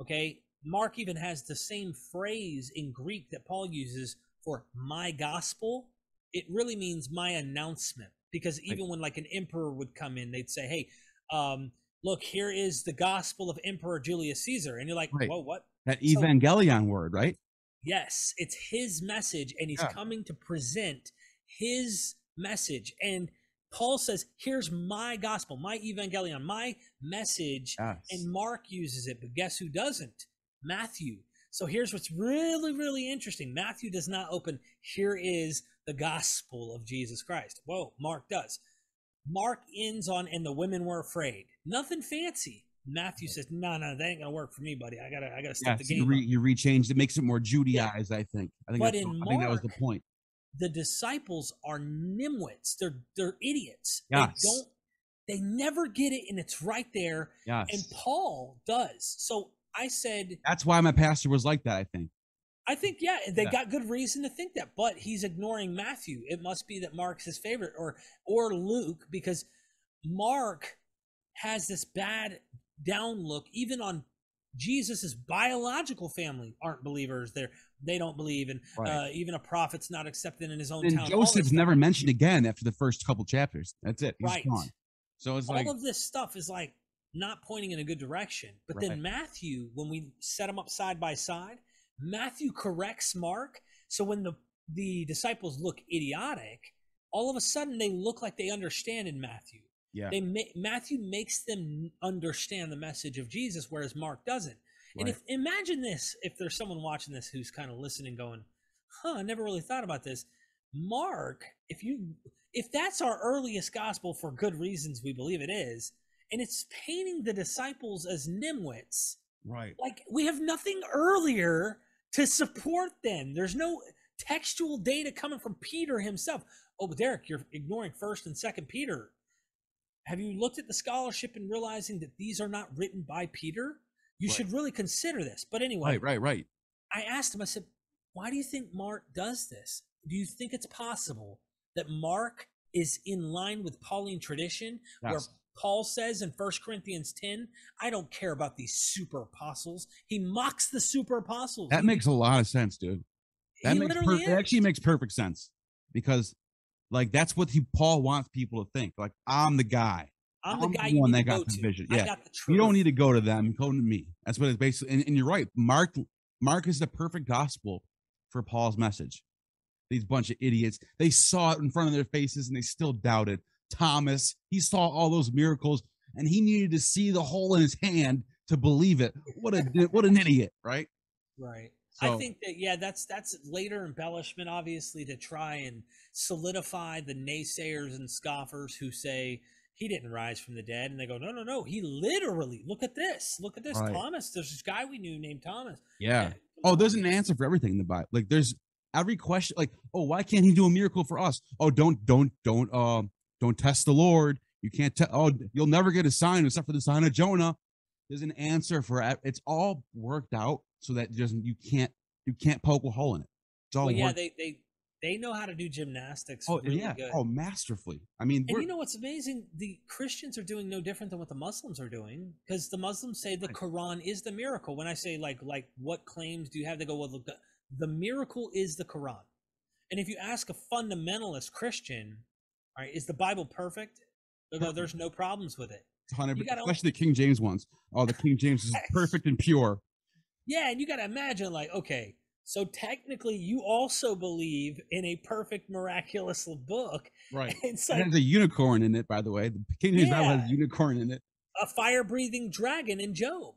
Okay, Mark even has the same phrase in Greek that Paul uses for my gospel. It really means my announcement, because even right. when like an emperor would come in, they'd say, hey, um, look, here is the gospel of Emperor Julius Caesar. And you're like, right. whoa, what? That so, Evangelion word, right? Yes, it's his message, and he's yeah. coming to present his message. And Paul says, here's my gospel, my Evangelion, my message. Yes. And Mark uses it, but guess who doesn't? Matthew. So here's what's really, really interesting. Matthew does not open, here is the gospel of Jesus Christ. Whoa, Mark does. Mark ends on, and the women were afraid. Nothing fancy. Matthew says, no, no, that ain't going to work for me, buddy. I got to I gotta step yeah, the so game you, re, you rechanged. It makes it more Judaized, yeah. I think. I think, but in Mark, I think that was the point. The disciples are nimwits. They're they're idiots. Yes. They don't they never get it, and it's right there. Yes. And Paul does. So I said, that's why my pastor was like that, I think. I think, yeah, they yeah. got good reason to think that, but he's ignoring Matthew. It must be that Mark's his favorite, or or Luke, because Mark has this bad down look even on Jesus's biological family aren't believers. They're they don't believe, and right. uh, even a prophet's not accepted in his own and town. Joseph's never mentioned again after the first couple chapters. That's it. He's right. gone. So it's all like, of this stuff is like not pointing in a good direction. But right. then Matthew, when we set them up side by side, Matthew corrects Mark. So when the the disciples look idiotic, all of a sudden they look like they understand in Matthew. Yeah. They ma- Matthew makes them understand the message of Jesus, whereas Mark doesn't. Right. And if imagine this, if there's someone watching this who's kind of listening, going, "Huh, I never really thought about this." Mark, if you, if that's our earliest gospel for good reasons, we believe it is, and it's painting the disciples as nimwits, right? Like we have nothing earlier to support them. There's no textual data coming from Peter himself. Oh, but Derek, you're ignoring First and Second Peter. Have you looked at the scholarship and realizing that these are not written by Peter? You right. should really consider this. But anyway, right, right, right. I asked him, I said, why do you think Mark does this? Do you think it's possible that Mark is in line with Pauline tradition, yes. where Paul says in First Corinthians ten, I don't care about these super apostles. He mocks the super apostles. That he, makes a lot of sense, dude. That he makes literally per- it actually makes perfect sense, because like that's what he Paul wants people to think. Like, I'm the guy. I'm the I'm guy the one you that got the vision. Yeah. I got the truth. You don't need to go to them. Go to me. That's what it's basically. And, and you're right. Mark Mark is the perfect gospel for Paul's message. These bunch of idiots. They saw it in front of their faces and they still doubted. Thomas, he saw all those miracles and he needed to see the hole in his hand to believe it. What a what an idiot, right? Right. So, I think that, yeah, that's that's later embellishment, obviously, to try and solidify the naysayers and scoffers who say he didn't rise from the dead. And they go, no, no, no. He literally, look at this. Look at this. Right. Thomas, there's this guy we knew named Thomas. Yeah. yeah. Oh, there's an answer for everything in the Bible. Like, there's every question. Like, oh, why can't he do a miracle for us? Oh, don't, don't, don't, um, don't test the Lord. You can't tell. Oh, you'll never get a sign except for the sign of Jonah. There's an answer for it. It's all worked out so that doesn't you can't you can't poke a hole in it. It's all well, yeah, they, they they know how to do gymnastics. Oh really yeah, good. oh masterfully. I mean, and you know what's amazing? The Christians are doing no different than what the Muslims are doing, because the Muslims say the Quran is the miracle. When I say like like what claims do you have, they go, well, the, the miracle is the Quran. And if you ask a fundamentalist Christian, all right, is the Bible perfect? They go, there's no problems with it. one hundred percent, especially only- the King James ones. Oh, the King James is perfect and pure. Yeah, and you got to imagine, like, okay, so technically you also believe in a perfect, miraculous book. Right. It's like, it has a unicorn in it, by the way. The King James yeah, Bible has a unicorn in it. A fire-breathing dragon in Job,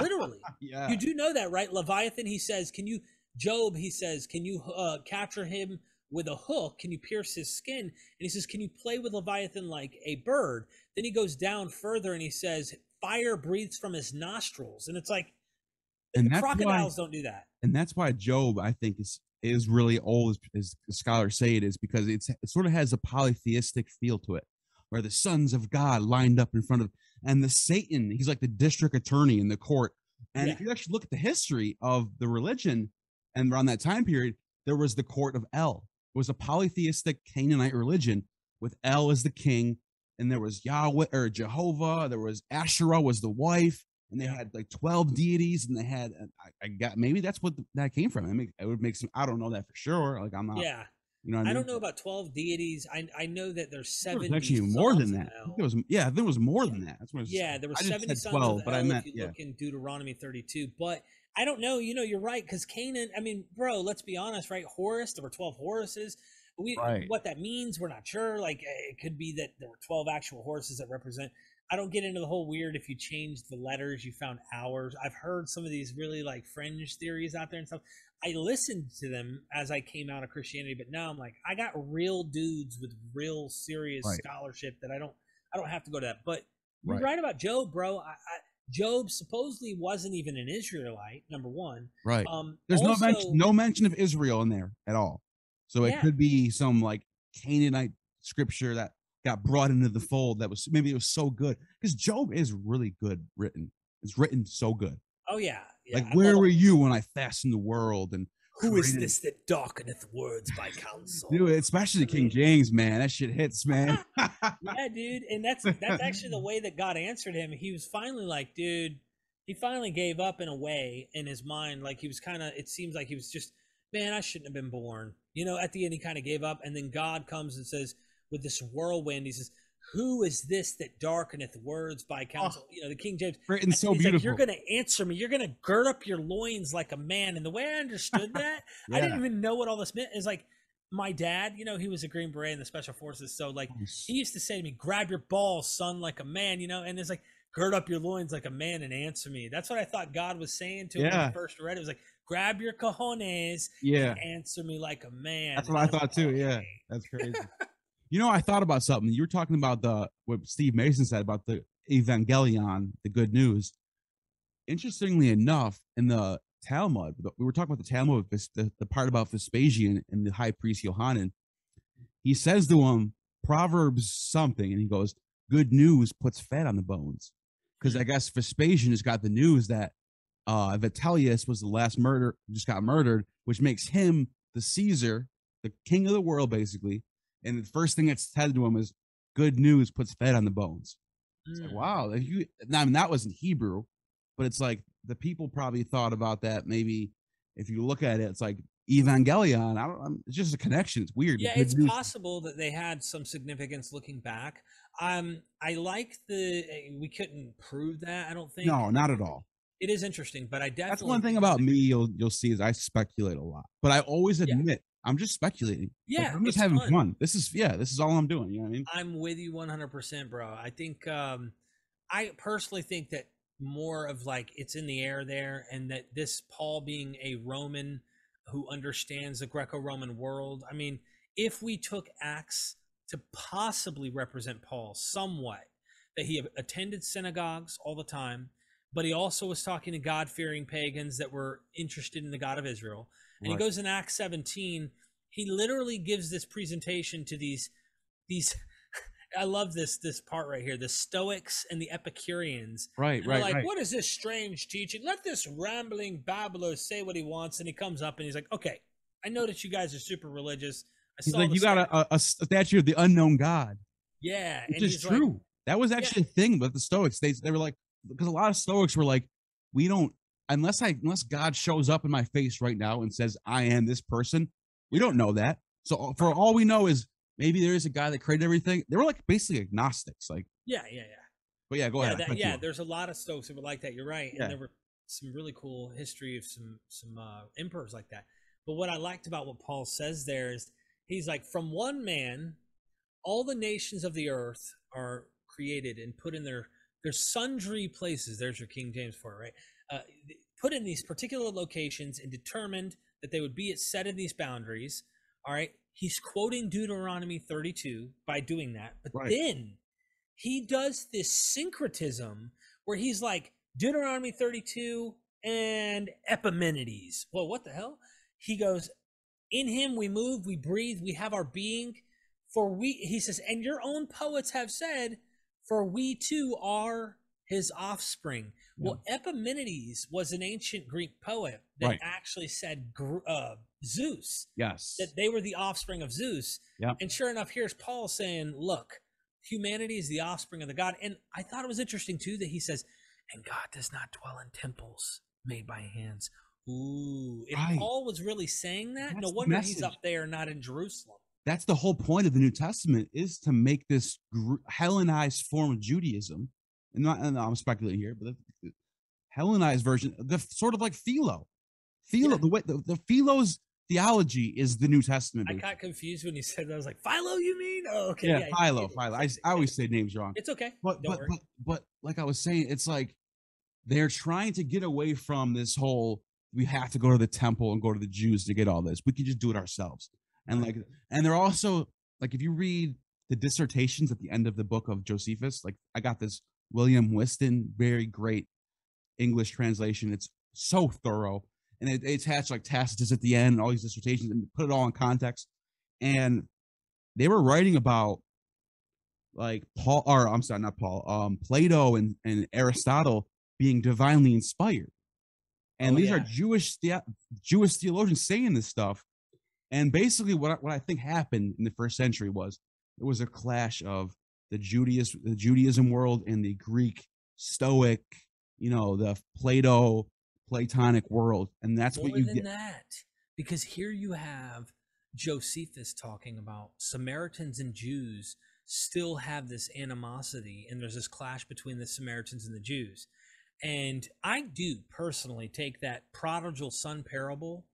literally. yeah. You do know that, right? Leviathan, he says, can you, Job, he says, can you uh, capture him with a hook? Can you pierce his skin? And he says, can you play with Leviathan like a bird? Then he goes down further and he says, fire breathes from his nostrils. And it's like, and that's crocodiles why, don't do that. And that's why Job, I think, is is really old, as, as scholars say it is, because it's, it sort of has a polytheistic feel to it, where the sons of God lined up in front of, and the Satan, he's like the district attorney in the court. And yeah. if you actually look at the history of the religion, and around that time period, there was the court of El. It was a polytheistic Canaanite religion with El as the king, and there was Yahweh or Jehovah, there was Asherah was the wife, and they had like twelve deities, and they had, I, I got, maybe that's what the, that came from. I mean, it would make some, I don't know that for sure. Like I'm not, yeah, you know, I, mean? I don't know about twelve deities. I I know that there's seventy. Actually, more than that. I think there was, yeah, there was more yeah. than that. That's what I was, yeah, there were seventy sons twelve, of but I meant, if you yeah. look in Deuteronomy thirty-two, but I don't know. You know, you're right, because Canaan. I mean, bro, let's be honest, right? Horus. There were twelve Horuses. We, right. What that means, we're not sure. Like, it could be that there were twelve actual horses that represent. I don't get into the whole weird, if you changed the letters, you found hours. I've heard some of these really like fringe theories out there and stuff. I listened to them as I came out of Christianity, but now I'm like, I got real dudes with real serious right. scholarship that I don't, I don't have to go to that. But right. you're right about Job, bro. I, I, Job supposedly wasn't even an Israelite. Number one, right? Um, There's also, no mention, no mention of Israel in there at all. So it yeah. could be some like Canaanite scripture that got brought into the fold that was, maybe it was so good. Because Job is really good written. It's written so good. Oh, yeah. yeah. Like, I where were it. you when I fastened the world? And who created... is this that darkeneth words by counsel? Dude, especially King James, man. That shit hits, man. Yeah, dude. And that's, that's actually the way that God answered him. He was finally like, dude, he finally gave up in a way in his mind. Like, he was kind of, it seems like he was just, man, I shouldn't have been born. You know, at the end, he kind of gave up. And then God comes and says, with this whirlwind, he says, who is this that darkeneth words by counsel? Oh, you know, the King James. Written so beautiful. Like, you're going to answer me. You're going to gird up your loins like a man. And the way I understood that, yeah. I didn't even know what all this meant. It's like my dad, you know, he was a Green Beret in the Special Forces. So, like, he used to say to me, grab your balls, son, like a man, you know. And it's like, gird up your loins like a man and answer me. That's what I thought God was saying to him yeah. when I first read it. It was like, grab your cojones yeah. and answer me like a man. That's what I, I thought too. Yeah, that's crazy. You know, I thought about something. You were talking about the what Steve Mason said about the Evangelion, the good news. Interestingly enough, in the Talmud, we were talking about the Talmud, the, the part about Vespasian and the high priest Yohanan. He says to him, Proverbs something, and he goes, good news puts fat on the bones. Because I guess Vespasian has got the news that Uh, Vitellius was the last murder, just got murdered, which makes him the Caesar, the king of the world, basically. And the first thing that's said to him is, good news puts fat on the bones. It's mm. like, wow. If you, I mean, that was in Hebrew, but it's like the people probably thought about that. Maybe if you look at it, it's like Evangelion. I don't, it's just a connection. It's weird. Yeah, it's possible that they had some significance looking back. Um, I like the, we couldn't prove that, I don't think. No, not at all. It is interesting, but I definitely... That's one thing about me you'll you'll see is I speculate a lot. But I always admit, yeah. I'm just speculating. Yeah, like, I'm just having fun. fun. This is, yeah, this is all I'm doing. You know what I mean? I'm with you one hundred percent, bro. I think, um, I personally think that more of like, it's in the air there, and that this Paul being a Roman who understands the Greco-Roman world. I mean, if we took Acts to possibly represent Paul somewhat, that he attended synagogues all the time, but he also was talking to God-fearing pagans that were interested in the God of Israel. And right. he goes in Acts seventeen, he literally gives this presentation to these, these. I love this this part right here, the Stoics and the Epicureans. Right, right, like, right. what is this strange teaching? Let this rambling babbler say what he wants. And he comes up and he's like, okay, I know that you guys are super religious. I he's saw like, you got a, a statue of the unknown God. Yeah. Which and is he's true. Like, that was actually yeah. a thing with the Stoics. They, they were like, because a lot of Stoics were like, we don't, unless I, unless God shows up in my face right now and says, I am this person, we don't know that. So for all we know is maybe there is a guy that created everything. They were like basically agnostics. Like, yeah, yeah, yeah. But yeah, go yeah, ahead. That, yeah. There's a lot of Stoics that were like that. You're right. Yeah. And there were some really cool history of some, some uh, emperors like that. But what I liked about what Paul says there is he's like, from one man, all the nations of the earth are created and put in their, there's sundry places, there's your King James for it, right? Uh, put in these particular locations and determined that they would be set in these boundaries, all right? He's quoting Deuteronomy thirty-two by doing that. But right. then he does this syncretism where he's like, Deuteronomy thirty-two and Epimenides. Well, what the hell? He goes, in him we move, we breathe, we have our being. For we, he says, and your own poets have said, for we too are his offspring. Yeah. Well, Epimenides was an ancient Greek poet that right. actually said uh, Zeus. Yes. That they were the offspring of Zeus. Yeah. And sure enough, here's Paul saying, look, humanity is the offspring of the God. And I thought it was interesting too that he says, and God does not dwell in temples made by hands. Ooh, if right. Paul was really saying that, that's no wonder he's up there, not in Jerusalem. That's the whole point of the New Testament, is to make this Hellenized form of Judaism. And, not, and I'm speculating here, but the Hellenized version, the sort of like Philo. Philo, yeah. the way the, the Philo's theology is the New Testament. I got confused when you said that. I was like, Philo, you mean? Oh, okay. Yeah, yeah Philo, Philo. I, I always say names wrong. It's okay. But, Don't but, worry. But, but like I was saying, it's like they're trying to get away from this whole, we have to go to the temple and go to the Jews to get all this. We can just do it ourselves. And like, and they're also like, if you read the dissertations at the end of the book of Josephus, like I got this William Whiston, very great English translation. It's so thorough. And it, it attached like Tacitus at the end and all these dissertations and put it all in context. And they were writing about like Paul, or I'm sorry, not Paul, um, Plato and, and Aristotle being divinely inspired. And oh, these yeah. are Jewish, the, Jewish theologians saying this stuff. And basically what I, what I think happened in the first century was it was a clash of the Judaism, the Judaism world and the Greek Stoic, you know, the Plato, Platonic world. And that's More what you than get. That, because here you have Josephus talking about Samaritans and Jews still have this animosity. And there's this clash between the Samaritans and the Jews. And I do personally take that prodigal son parable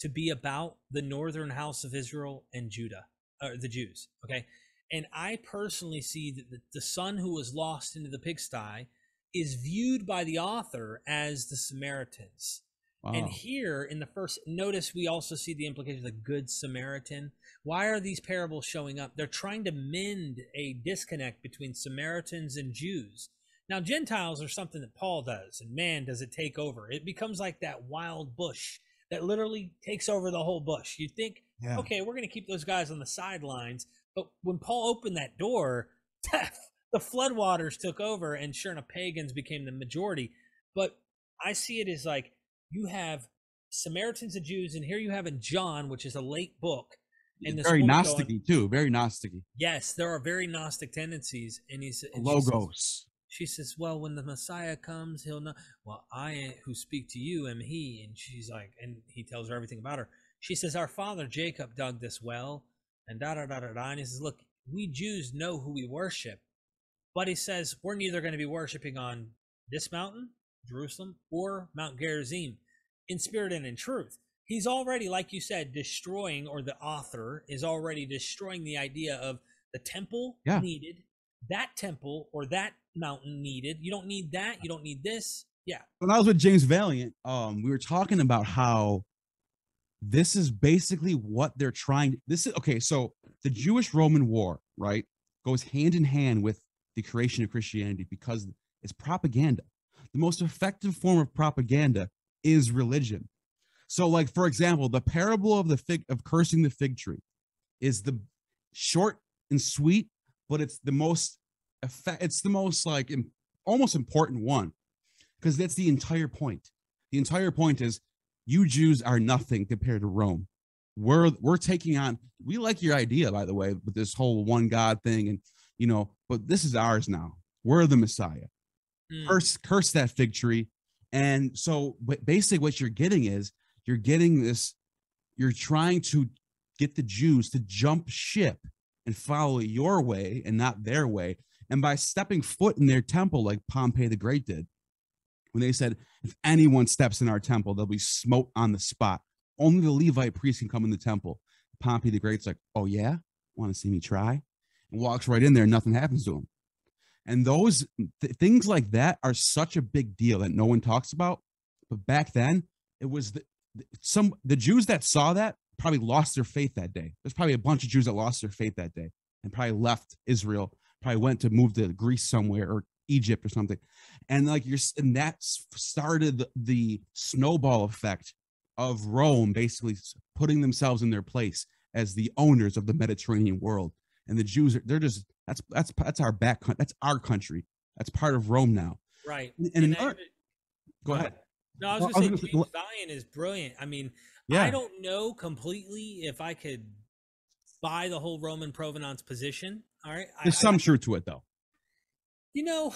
to be about the northern house of Israel and Judah, or the Jews, okay? And I personally see that the son who was lost into the pigsty is viewed by the author as the Samaritans. Wow. And here in the first, notice we also see the implication of the good Samaritan. Why are these parables showing up? They're trying to mend a disconnect between Samaritans and Jews. Now, Gentiles are something that Paul does, and man, does it take over. It becomes like that wild bush that literally takes over the whole bush. You think, yeah. okay, we're going to keep those guys on the sidelines. But when Paul opened that door, the floodwaters took over, and sure enough, pagans became the majority. But I see it as like you have Samaritans and Jews, and here you have in John, which is a late book. And this very Gnostic too, very Gnostic. Yes, there are very Gnostic tendencies. And he's and Logos. She says, well, when the Messiah comes, he'll know. Well, I who speak to you am he. And she's like, and he tells her everything about her. She says, our father Jacob dug this well, and da da da da da. And he says, look, we Jews know who we worship. But he says, we're neither going to be worshiping on this mountain, Jerusalem, or Mount Gerizim, in spirit and in truth. He's already, like you said, destroying, or the author is already destroying the idea of the temple yeah. needed. That temple or that mountain needed. You don't need that. You don't need this. Yeah. When I was with James Valiant, um, we were talking about how this is basically what they're trying. This is okay. So the Jewish-Roman War, right, goes hand in hand with the creation of Christianity because it's propaganda. The most effective form of propaganda is religion. So, like for example, the parable of the fig of cursing the fig tree is the short and sweet. But it's the most, it's the most like almost important one, because that's the entire point. The entire point is you Jews are nothing compared to Rome. We're, we're taking on, we like your idea, by the way, with this whole one God thing and, you know, but this is ours now. We're the Messiah. Mm. Curse, curse that fig tree. And so but basically what you're getting is you're getting this, you're trying to get the Jews to jump ship and follow your way and not their way. And by stepping foot in their temple, like Pompey the Great did, when they said, if anyone steps in our temple, they'll be smote on the spot. Only the Levite priest can come in the temple. Pompey the Great's like, oh yeah, want to see me try? And walks right in there and nothing happens to him. And those th things like that are such a big deal that no one talks about. But back then, it was the, some, the Jews that saw that probably lost their faith that day. There's probably a bunch of Jews that lost their faith that day and probably left Israel, probably went to move to Greece somewhere or Egypt or something. And like you're, and that started the snowball effect of Rome basically putting themselves in their place as the owners of the Mediterranean world. And the Jews are, they're just, that's, that's, that's our back, that's our country. That's part of Rome now. Right. And, and, and another, go ahead. No, I was well, going to say, James Valiant is brilliant. I mean, yeah. I don't know completely if I could buy the whole Roman provenance position. All right. There's I, some I, truth to it, though. You know,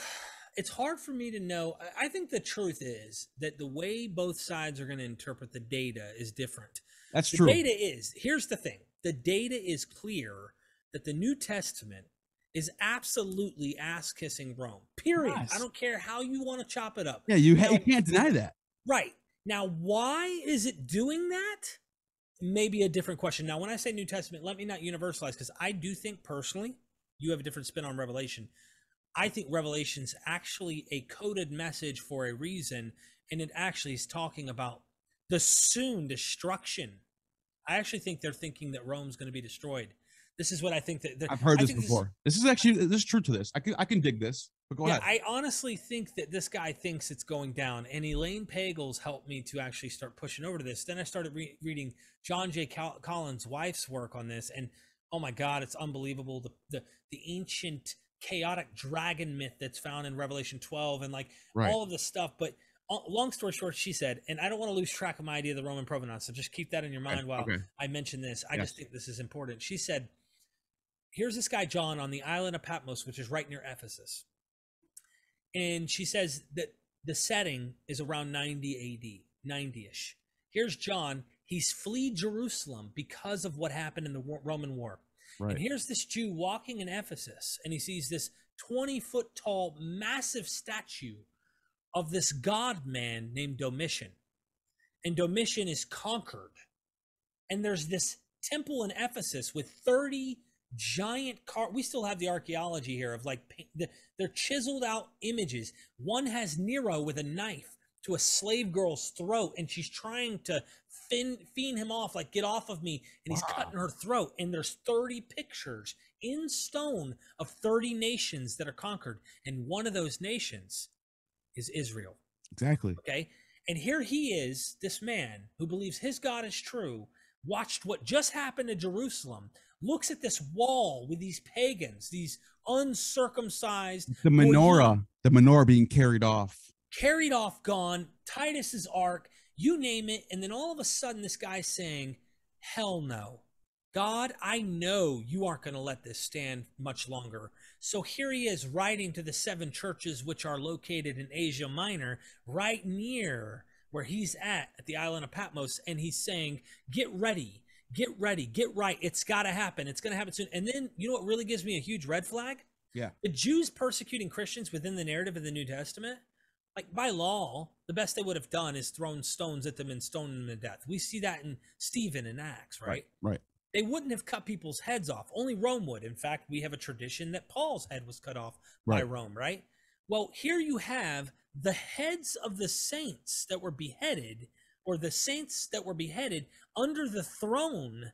it's hard for me to know. I think the truth is that the way both sides are going to interpret the data is different. That's true. The data is, here's the thing. The data is clear that the New Testament is absolutely ass-kissing Rome, period. Nice. I don't care how you want to chop it up. Yeah, you, ha now, you can't deny that. Right. Now, why is it doing that? Maybe a different question. Now, when I say New Testament, let me not universalize, because I do think personally you have a different spin on Revelation. I think Revelation's actually a coded message for a reason, and it actually is talking about the soon destruction. I actually think they're thinking that Rome's going to be destroyed. This is what I think that I've heard this before. This, this is actually this is true to this. I can I can dig this. But go yeah, ahead. I honestly think that this guy thinks it's going down, and Elaine Pagels helped me to actually start pushing over to this. Then I started re reading John J. Col Collins' wife's work on this, and oh my God, it's unbelievable the the, the ancient chaotic dragon myth that's found in Revelation twelve, and like right. all of this stuff. But long story short, she said, and I don't want to lose track of my idea of the Roman provenance, so just keep that in your mind okay. while okay. I mention this. I yes. just think this is important. She said, here's this guy, John, on the island of Patmos, which is right near Ephesus. And she says that the setting is around ninety A D, ninety-ish. Here's John. He's fled Jerusalem because of what happened in the war, Roman war. Right. And here's this Jew walking in Ephesus, and he sees this twenty-foot-tall, massive statue of this god-man named Domitian. And Domitian is conquered. And there's this temple in Ephesus with thirty giant car we still have the archaeology here of like the, they're chiseled out images. One has Nero with a knife to a slave girl's throat, and she's trying to fin fiend him off, like, get off of me, and he's wow. cutting her throat. And there's thirty pictures in stone of thirty nations that are conquered, and one of those nations is Israel. Exactly. Okay, and here he is, this man who believes his God is true, watched what just happened to Jerusalem, looks at this wall with these pagans, these uncircumcised. The menorah, the menorah being carried off. Carried off, gone, Titus's ark, you name it. And then all of a sudden this guy's saying, hell no. God, I know you aren't going to let this stand much longer. So here he is writing to the seven churches which are located in Asia Minor, right near where he's at, at the island of Patmos. And he's saying, get ready. Get ready, get right. It's got to happen. It's going to happen soon. And then, you know what really gives me a huge red flag? Yeah. The Jews persecuting Christians within the narrative of the New Testament, like by law, the best they would have done is thrown stones at them and stoned them to death. We see that in Stephen and Acts, right? Right. Right. They wouldn't have cut people's heads off. Only Rome would. In fact, we have a tradition that Paul's head was cut off right. by Rome, right? Well, here you have the heads of the saints that were beheaded, or the saints that were beheaded under the throne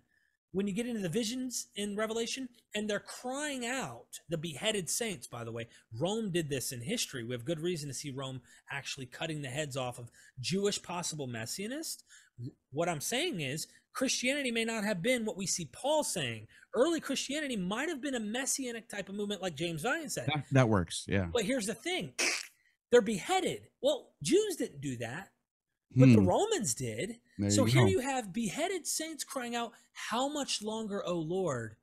when you get into the visions in Revelation, and they're crying out, the beheaded saints, by the way. Rome did this in history. We have good reason to see Rome actually cutting the heads off of Jewish possible messianists. What I'm saying is Christianity may not have been what we see Paul saying. Early Christianity might have been a messianic type of movement like James Zion said. That, that works, yeah. But here's the thing. They're beheaded. Well, Jews didn't do that. But hmm. the Romans did. There so you here go. You have beheaded saints crying out, how much longer, O Lord,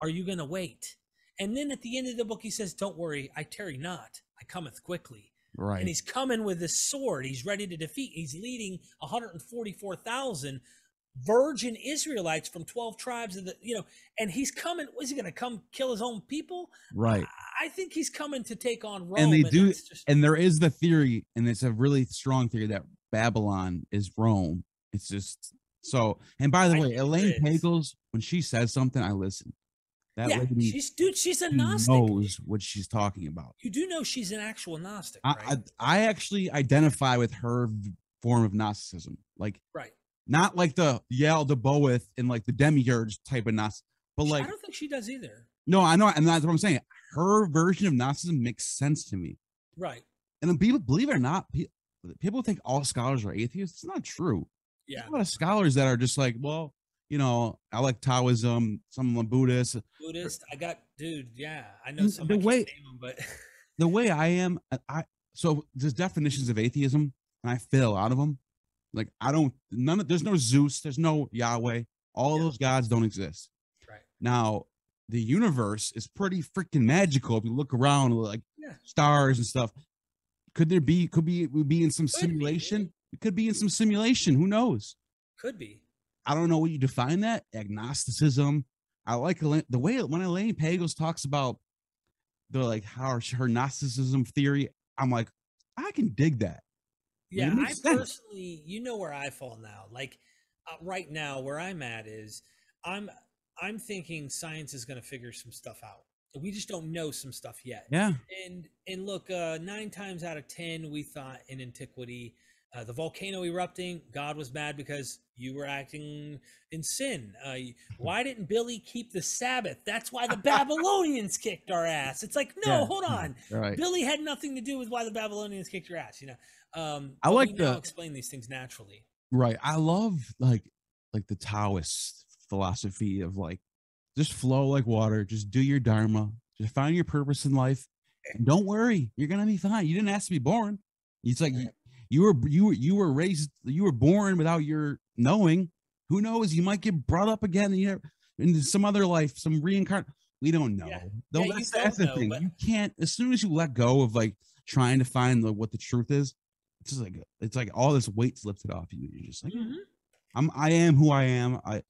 are you going to wait? And then at the end of the book, he says, don't worry, I tarry not. I cometh quickly. Right. And he's coming with his sword. He's ready to defeat. He's leading one hundred forty-four thousand virgin Israelites from twelve tribes of the, you know, and he's coming. Was he going to come kill his own people? Right. I think he's coming to take on Rome. And they and do. Just, and there is the theory, and it's a really strong theory that Babylon is Rome. It's just so. And by the way, Elaine Pagels, when she says something, I listen. That yeah, lady, she's dude. She's a Gnostic. Knows what she's talking about. You do know she's an actual Gnostic, I, right? I, I actually identify with her form of Gnosticism, like right, not like the Yael DeBoeth and like the demiurge type of Gnostic, but like I don't think she does either. No, I know, and that's what I'm saying. Her version of Gnosticism makes sense to me, right? And people, believe it or not, people, People think all scholars are atheists. It's not true. Yeah. There's a lot of scholars that are just like, well, you know, I like Taoism, some Buddhists. Buddhist. I got, dude, yeah. I know some people name them, but. The way I am, I so there's definitions of atheism, and I fail out of them. Like, I don't, none of, there's no Zeus, there's no Yahweh. All yeah. those gods don't exist. Right. Now, the universe is pretty freaking magical if you look around, like yeah. stars and stuff. Could there be, could be, it would be in some could simulation. Be. It could be in some simulation. Who knows? Could be. I don't know what you define that. Agnosticism. I like Elaine, the way when Elaine Pagels talks about the like how her, her Gnosticism theory. I'm like, I can dig that. Yeah, I sense. personally, you know where I fall now. Like uh, right now, where I'm at is I'm I'm thinking science is going to figure some stuff out. We just don't know some stuff yet. Yeah. And and look, uh, nine times out of ten, we thought in antiquity, uh, the volcano erupting, God was mad because you were acting in sin. Uh, why didn't Billy keep the Sabbath? That's why the Babylonians kicked our ass. It's like, no, yeah. hold on. Right. Billy had nothing to do with why the Babylonians kicked your ass. You know, um, I like to explain these things naturally. Right. I love like like the Taoist philosophy of like, just flow like water. Just do your dharma. Just find your purpose in life. And don't worry, you're gonna be fine. You didn't ask to be born. It's like you, you were you were you were raised. You were born without your knowing. Who knows? You might get brought up again, and you know, in some other life, some reincarn. We don't know. Yeah. Though yeah, that's, that's the know, thing. But... You can't. As soon as you let go of like trying to find the, what the truth is, it's just like it's like all this weight's lifted off you. You're just like, mm-hmm. I'm. I am who I am. I.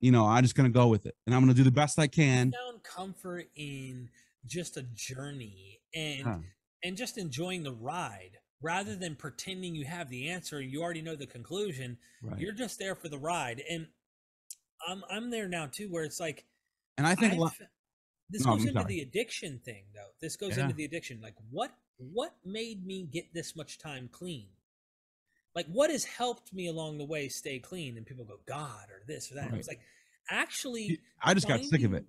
You know, I'm just going to go with it, and I'm going to do the best I can. Found comfort in just a journey and huh. and just enjoying the ride rather than pretending you have the answer. You already know the conclusion. Right. You're just there for the ride. And I'm, I'm there now, too, where it's like. And I think lot, this no, goes I'm into sorry. the addiction thing, though. This goes yeah. into the addiction. Like, what what made me get this much time clean? Like, what has helped me along the way stay clean? And people go, God, or this or that. Right. It's like, actually, I just finding, got sick of it.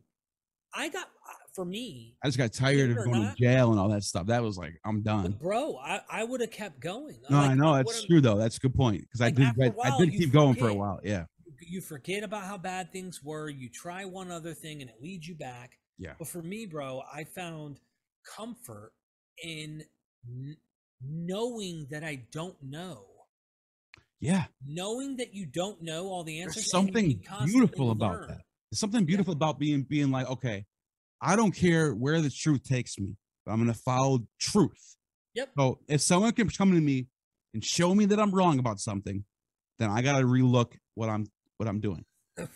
I got, for me, I just got tired of going not, to jail and all that stuff. That was like, I'm done, bro. I, I would have kept going. No, like, I know that's true though. That's a good point because like I did, while, I did keep forget, going for a while. Yeah, you forget about how bad things were. You try one other thing and it leads you back. Yeah. But for me, bro, I found comfort in n knowing that I don't know. Yeah. Knowing that you don't know all the answers. There's something beautiful about that. There's something beautiful yeah. about being being like, okay, I don't care where the truth takes me, but I'm going to follow truth. Yep. So if someone can come to me and show me that I'm wrong about something, then I got to relook what I'm what I'm doing.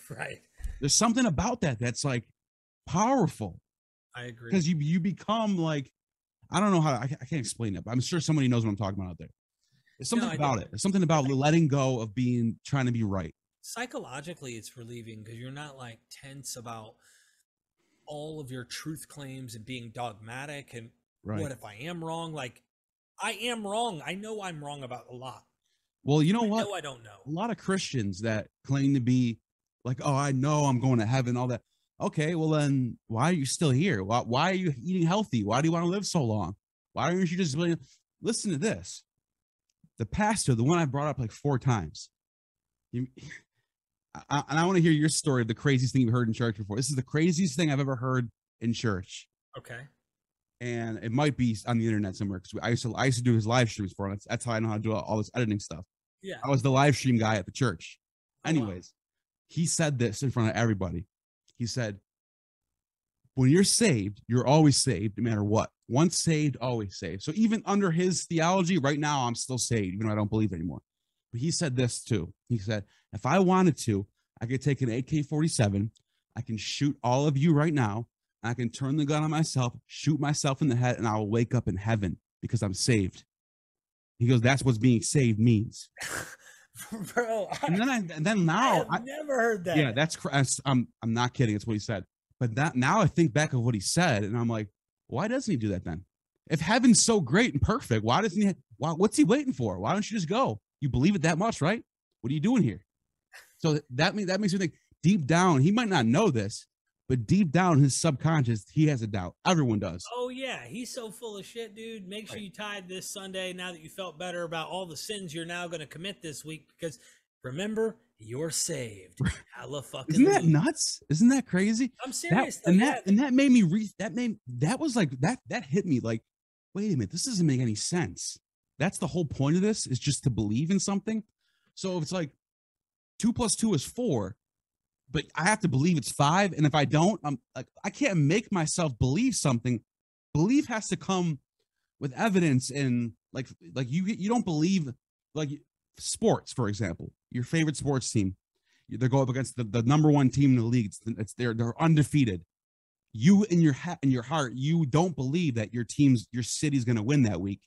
Right. There's something about that that's like powerful. I agree. Because you you become like, I don't know how I, I can't explain it, but I'm sure somebody knows what I'm talking about out there. There's something no, about it. There's something about letting go of being, trying to be right. Psychologically, it's relieving because you're not like tense about all of your truth claims and being dogmatic. And right. what if I am wrong? Like, I am wrong. I know I'm wrong about a lot. Well, you know I what? Know I don't know. A lot of Christians that claim to be like, oh, I know I'm going to heaven, all that. Okay, well then why are you still here? Why, why are you eating healthy? Why do you want to live so long? Why aren't you just listen to this? The pastor, the one I brought up like four times, you, I, and I want to hear your story of the craziest thing you've heard in church before. This is the craziest thing I've ever heard in church. Okay. And it might be on the internet somewhere because I used to I used to do his live streams for him. That's, that's how I know how to do all this editing stuff. Yeah. I was the live stream guy at the church. Anyways, wow. He said this in front of everybody. He said, "When you're saved, you're always saved, no matter what. Once saved, always saved." So even under his theology, right now, I'm still saved, even though I don't believe anymore. But he said this too. He said, if I wanted to, I could take an A K forty-seven. I can shoot all of you right now. I can turn the gun on myself, shoot myself in the head, and I'll wake up in heaven because I'm saved. He goes, that's what being saved means. Bro, I, and then, I, and then now, I've never heard that. Yeah, that's, I'm, I'm not kidding. That's what he said. But that, now I think back of what he said, and I'm like, why doesn't he do that then? If heaven's so great and perfect, why doesn't he? Why, what's he waiting for? Why don't you just go? You believe it that much, right? What are you doing here? So that means that makes me think deep down. He might not know this, but deep down his subconscious, he has a doubt. Everyone does. Oh yeah, he's so full of shit, dude. Make sure right. you tithe this Sunday. Now that you felt better about all the sins you're now going to commit this week, because remember. You're saved. Hella fucking Isn't that nuts? Isn't that crazy? I'm serious. That, and yeah. that and that made me re that made that was like that that hit me like, wait a minute, this doesn't make any sense. That's the whole point of this is just to believe in something. So if it's like two plus two is four, but I have to believe it's five. And if I don't, I'm like I can't make myself believe something. Belief has to come with evidence and like like you you don't believe like sports, for example, your favorite sports team. They go up against the, the number one team in the league. It's, it's they're they're undefeated. You in your ha- in your heart, you don't believe that your team's your city's going to win that week.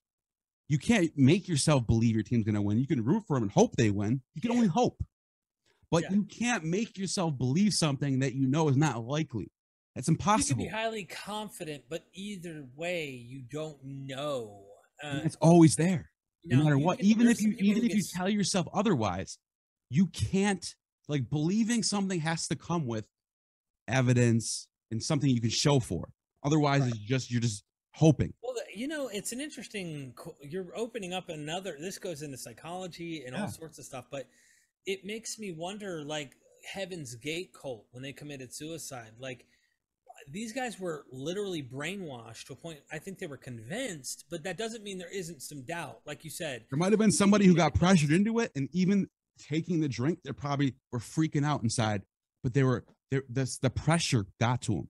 You can't make yourself believe your team's going to win. You can root for them and hope they win. You can yeah. only hope, but yeah. you can't make yourself believe something that you know is not likely. That's impossible. You can be highly confident, but either way, you don't know. Uh, it's always there, no, no matter what. Can, even if you even if you tell yourself otherwise, you can't. Like believing something has to come with evidence and something you can show for. Otherwise, right. it's just you're just hoping. Well, you know, it's an interesting. You're opening up another. This goes into psychology and yeah. all sorts of stuff, but it makes me wonder. Like Heaven's Gate cult when they committed suicide, like these guys were literally brainwashed to a point. I think they were convinced, but that doesn't mean there isn't some doubt. Like you said, there might have been somebody who got pressured into it, and even. Taking the drink, they probably were freaking out inside, but they were there. That's the pressure got to them,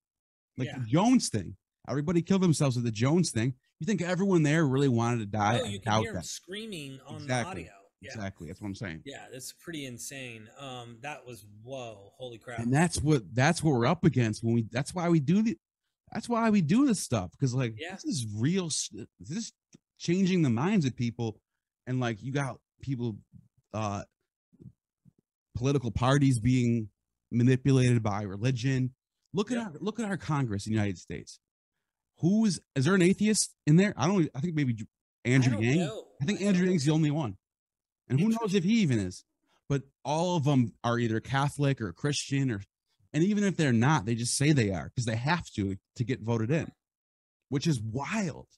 like yeah. the Jones thing. Everybody killed themselves with the Jones thing. You think everyone there really wanted to die? Oh, you can hear them screaming on exactly. the audio. Yeah. Exactly, that's what I'm saying. Yeah, that's pretty insane. Um, that was whoa, holy crap. And that's what that's what we're up against when we. That's why we do the. That's why we do this stuff because like yeah. this is real. This is changing the minds of people, and like you got people. uh Political parties being manipulated by religion. Look at yeah. our, look at our Congress in the United States. Who's is there an atheist in there? I don't. I think maybe Andrew I Yang. Know. I think Andrew Yang's the only one, and who knows if he even is. But all of them are either Catholic or Christian, or and even if they're not, they just say they are because they have to to get voted in, which is wild.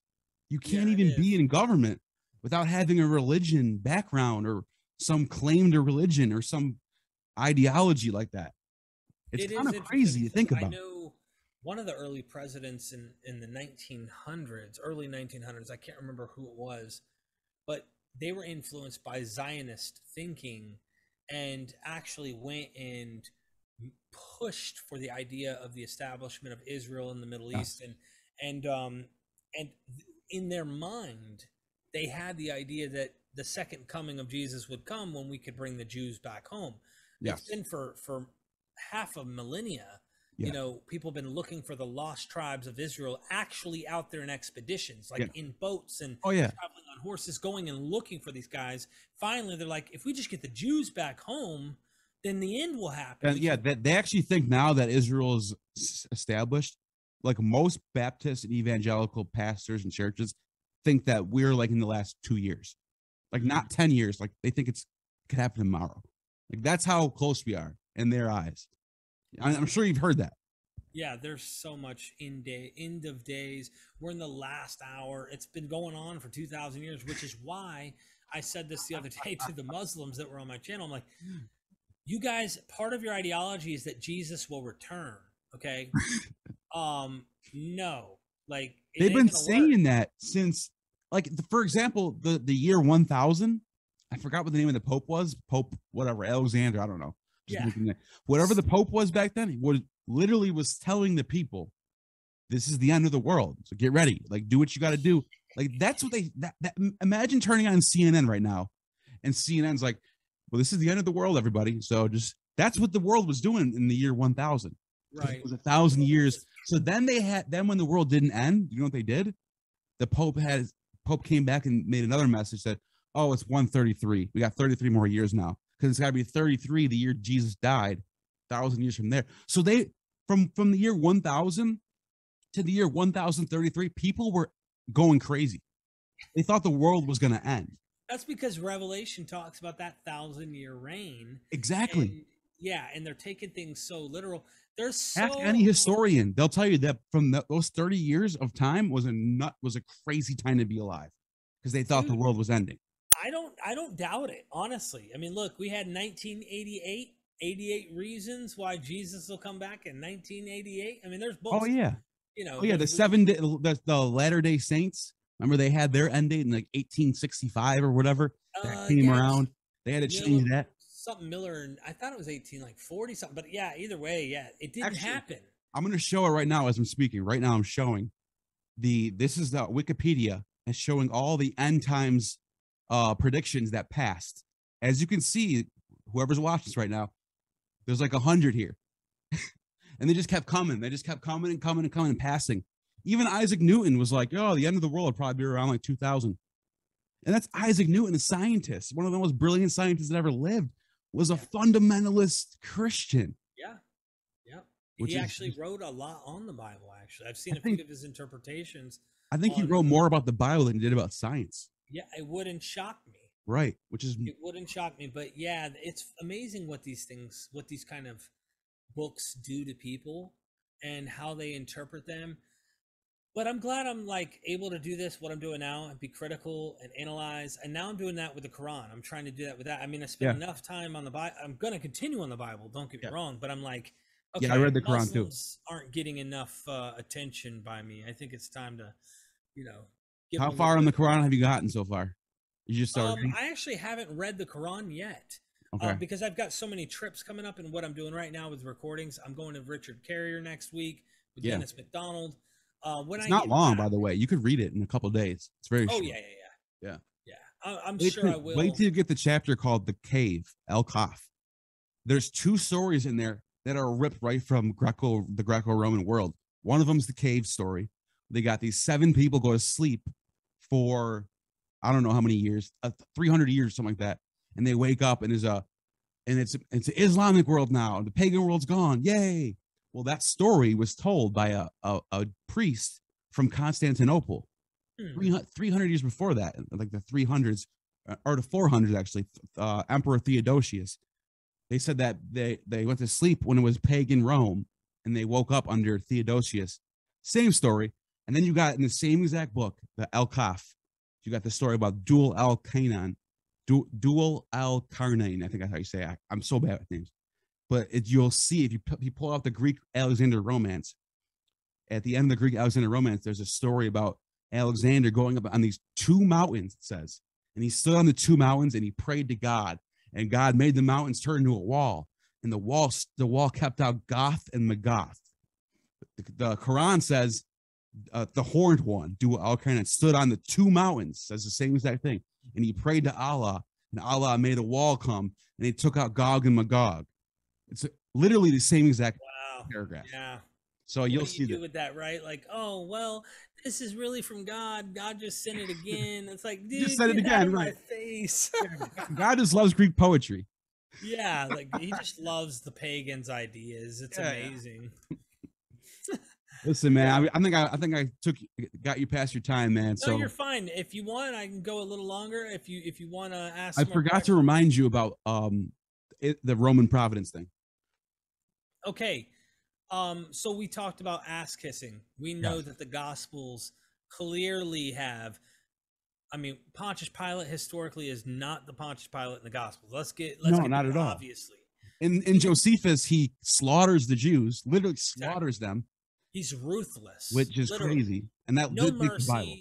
You can't yeah, even be in government without having a religion background or some claim to religion or some. Ideology like that. It's it kind of crazy to think about. I know one of the early presidents in, in the nineteen hundreds, early nineteen hundreds, I can't remember who it was, but they were influenced by Zionist thinking and actually went and pushed for the idea of the establishment of Israel in the Middle yes. East. And, and, um, and in their mind, they had the idea that the second coming of Jesus would come when we could bring the Jews back home. Yes. It's been for, for half a millennia, yeah. you know, people have been looking for the lost tribes of Israel actually out there in expeditions, like yeah. in boats and oh, yeah. traveling on horses, going and looking for these guys. Finally, they're like, if we just get the Jews back home, then the end will happen. And yeah, they, they actually think now that Israel is established, like most Baptist and evangelical pastors and churches think that we're like in the last two years, like not ten years. Like they think it's could happen tomorrow. Like that's how close we are in their eyes. I'm sure you've heard that. Yeah, there's so much in day, end of days. We're in the last hour. It's been going on for two thousand years, which is why I said this the other day to the Muslims that were on my channel. I'm like, you guys, part of your ideology is that Jesus will return. Okay. um, no, like they've been saying work. that since, like, the, for example, the the year one thousand. I forgot what the name of the Pope was. Pope, whatever, Alexander, I don't know. Yeah. Whatever the Pope was back then, he was, literally was telling the people, this is the end of the world. So get ready. Like, do what you got to do. Like, that's what they, that, that, imagine turning on C N N right now. And C N N's like, well, this is the end of the world, everybody. So just, that's what the world was doing in the year one thousand. Right. It was a thousand years. So then they had, then when the world didn't end, you know what they did? The Pope had, Pope came back and made another message that, oh, it's one thirty-three. We got thirty-three more years now because it's got to be thirty-three the year Jesus died, thousand years from there. So they, from from the year one thousand to the year one thousand thirty-three, people were going crazy. They thought the world was going to end. That's because Revelation talks about that thousand-year reign. Exactly. And, yeah, and they're taking things so literal. There's so ask any historian; they'll tell you that from the, those thirty years of time was a nut was a crazy time to be alive because they thought Dude. the world was ending. I don't, I don't doubt it, honestly. I mean, look, we had nineteen eighty-eight, eighty-eight reasons why Jesus will come back in nineteen eighty-eight. I mean, there's books. Oh yeah, you know. Oh yeah, the seven, day, the, the Latter-day Saints. Remember, they had their end date in like eighteen sixty-five or whatever that uh, came yeah. around. They had to change Miller, that. Something Miller, and I thought it was eighteen, like forty something. But yeah, either way, yeah, it didn't Actually, happen. I'm gonna show it right now as I'm speaking. Right now, I'm showing the. This is the Wikipedia. and showing all the end times uh, predictions that passed. As you can see, whoever's watching this right now, there's like a hundred here. And they just kept coming. They just kept coming and coming and coming and passing. Even Isaac Newton was like, oh, the end of the world would probably be around like two thousand. And that's Isaac Newton, a scientist, one of the most brilliant scientists that ever lived, was a yeah. fundamentalist Christian. Yeah. Yeah. He actually is, wrote a lot on the Bible, actually. I've seen I a think, few of his interpretations. I think he wrote more about the Bible than he did about science. Yeah, it wouldn't shock me. Right, which is... It wouldn't shock me, but yeah, it's amazing what these things, what these kind of books do to people and how they interpret them. But I'm glad I'm like able to do this, what I'm doing now, and be critical and analyze. And now I'm doing that with the Quran. I'm trying to do that with that. I mean, I spent yeah. enough time on the Bible. I'm going to continue on the Bible. Don't get me yeah. wrong, but I'm like, okay, yeah, I read the Quran too. Aren't getting enough uh, attention by me. I think it's time to, you know, give how far on the Quran have you gotten so far? You just started. Um, I actually haven't read the Quran yet. Okay. Uh, because I've got so many trips coming up, and what I'm doing right now with recordings, I'm going to Richard Carrier next week with yeah. Dennis McDonald. Uh, when it's I not long, back, by the way. You could read it in a couple of days. It's very. Oh short. yeah, yeah, yeah, yeah, yeah. I, I'm wait sure to, I will. Wait till you get the chapter called "The Cave," El Kaf. There's two stories in there that are ripped right from Greco, the Greco-Roman world. One of them's the cave story. They got these seven people go to sleep for I don't know how many years, uh, three hundred years, something like that. And they wake up and there's a, and it's, it's an Islamic world now. The pagan world's gone. Yay. Well, that story was told by a, a, a priest from Constantinople hmm. three hundred years before that, like the three hundreds or the four hundreds, actually, uh, Emperor Theodosius. They said that they, they went to sleep when it was pagan Rome and they woke up under Theodosius. Same story. And then you got in the same exact book, the El Kaf, you got the story about dual al-Kainan. Dual Al-Karnain, I think that's how you say it. I, I'm so bad with names. But it, you'll see, if you, pu you pull out the Greek Alexander Romance, at the end of the Greek Alexander Romance, there's a story about Alexander going up on these two mountains, it says. And he stood on the two mountains and he prayed to God. And God made the mountains turn into a wall. And the wall, the wall kept out Goth and Magoth. The, the Quran says uh, the horned one, Dual Al-Karnain, stood on the two mountains, says the same exact thing. And he prayed to Allah, and Allah made a wall come, and he took out Gog and Magog. It's literally the same exact wow. paragraph. Yeah. So what you'll do you see do that. with that, right? Like, oh well, this is really from God. God just sent it again. It's like, dude, just said it again, right? My face. God just loves Greek poetry. Yeah, like he just loves the pagans' ideas. It's yeah, amazing. Yeah. Listen, man, I, mean, I think I, I think I took got you past your time, man. No, so you're fine. If you want, I can go a little longer. If you if you want to ask, I forgot questions. to remind you about um it, the Roman Providence thing. Okay, um, so we talked about ass kissing. We know yes. that the Gospels clearly have. I mean, Pontius Pilate historically is not the Pontius Pilate in the Gospels. Let's get let's no, get not at all. Obviously, in in Josephus, he slaughters the Jews. Literally slaughters exactly. them. He's ruthless, which is literally. crazy, and that no mercy, the Bible.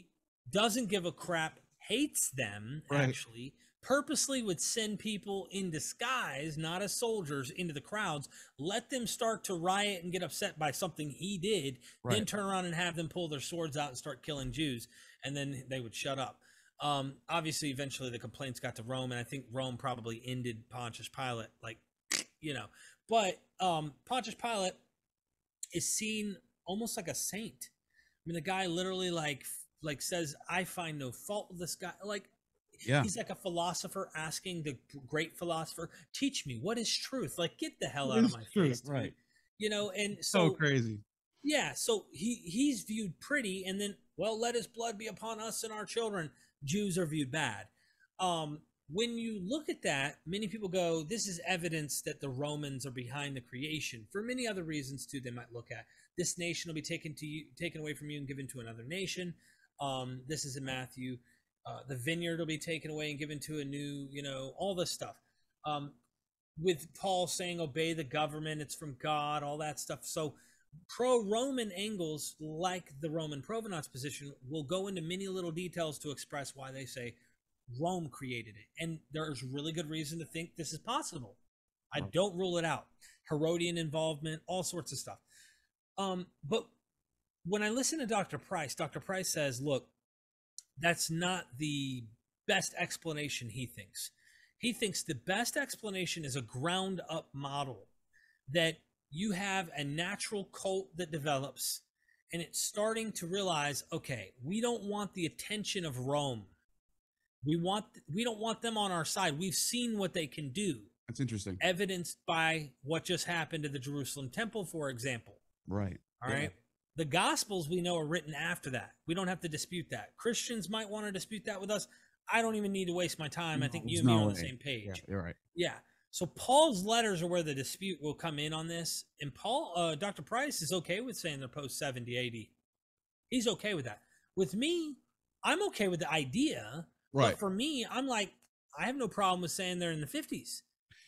Doesn't give a crap, hates them right. actually, purposely would send people in disguise, not as soldiers, into the crowds, let them start to riot and get upset by something he did, right. then turn around and have them pull their swords out and start killing Jews, and then they would shut up. Um, obviously, eventually the complaints got to Rome, and I think Rome probably ended Pontius Pilate, like, you know, but um, Pontius Pilate is seen almost like a saint. I mean, the guy literally like like says, "I find no fault with this guy." Like, yeah, he's like a philosopher asking the great philosopher, "Teach me what is truth?" Like, get the hell out of my face, right? You know, and so, so crazy. Yeah, so he he's viewed pretty, and then well, let his blood be upon us and our children. Jews are viewed bad. Um, when you look at that, many people go, "This is evidence that the Romans are behind the creation." For many other reasons too, they might look at. This nation will be taken to you, taken away from you, and given to another nation. Um, this is in Matthew. Uh, the vineyard will be taken away and given to a new, you know, all this stuff. Um, with Paul saying, "Obey the government; it's from God." All that stuff. So, pro-Roman angles, like the Roman provenance position, will go into many little details to express why they say Rome created it, and there's really good reason to think this is possible. I don't rule it out. Herodian involvement, all sorts of stuff. Um, but when I listen to Doctor Price, Doctor Price says, look, that's not the best explanation, he thinks. He thinks the best explanation is a ground up model, that you have a natural cult that develops and it's starting to realize, okay, we don't want the attention of Rome. We want, we don't want them on our side. We've seen what they can do. That's interesting. Evidenced by what just happened to the Jerusalem temple, for example. Right. All right. Yeah. The Gospels we know are written after that. We don't have to dispute that. Christians might want to dispute that with us. I don't even need to waste my time. No, I think you and me are on the same page. Yeah, you're right. Yeah. So Paul's letters are where the dispute will come in on this. And Paul, uh, Doctor Price is okay with saying they're post seventy A D. He's okay with that. With me, I'm okay with the idea. Right. But for me, I'm like, I have no problem with saying they're in the fifties.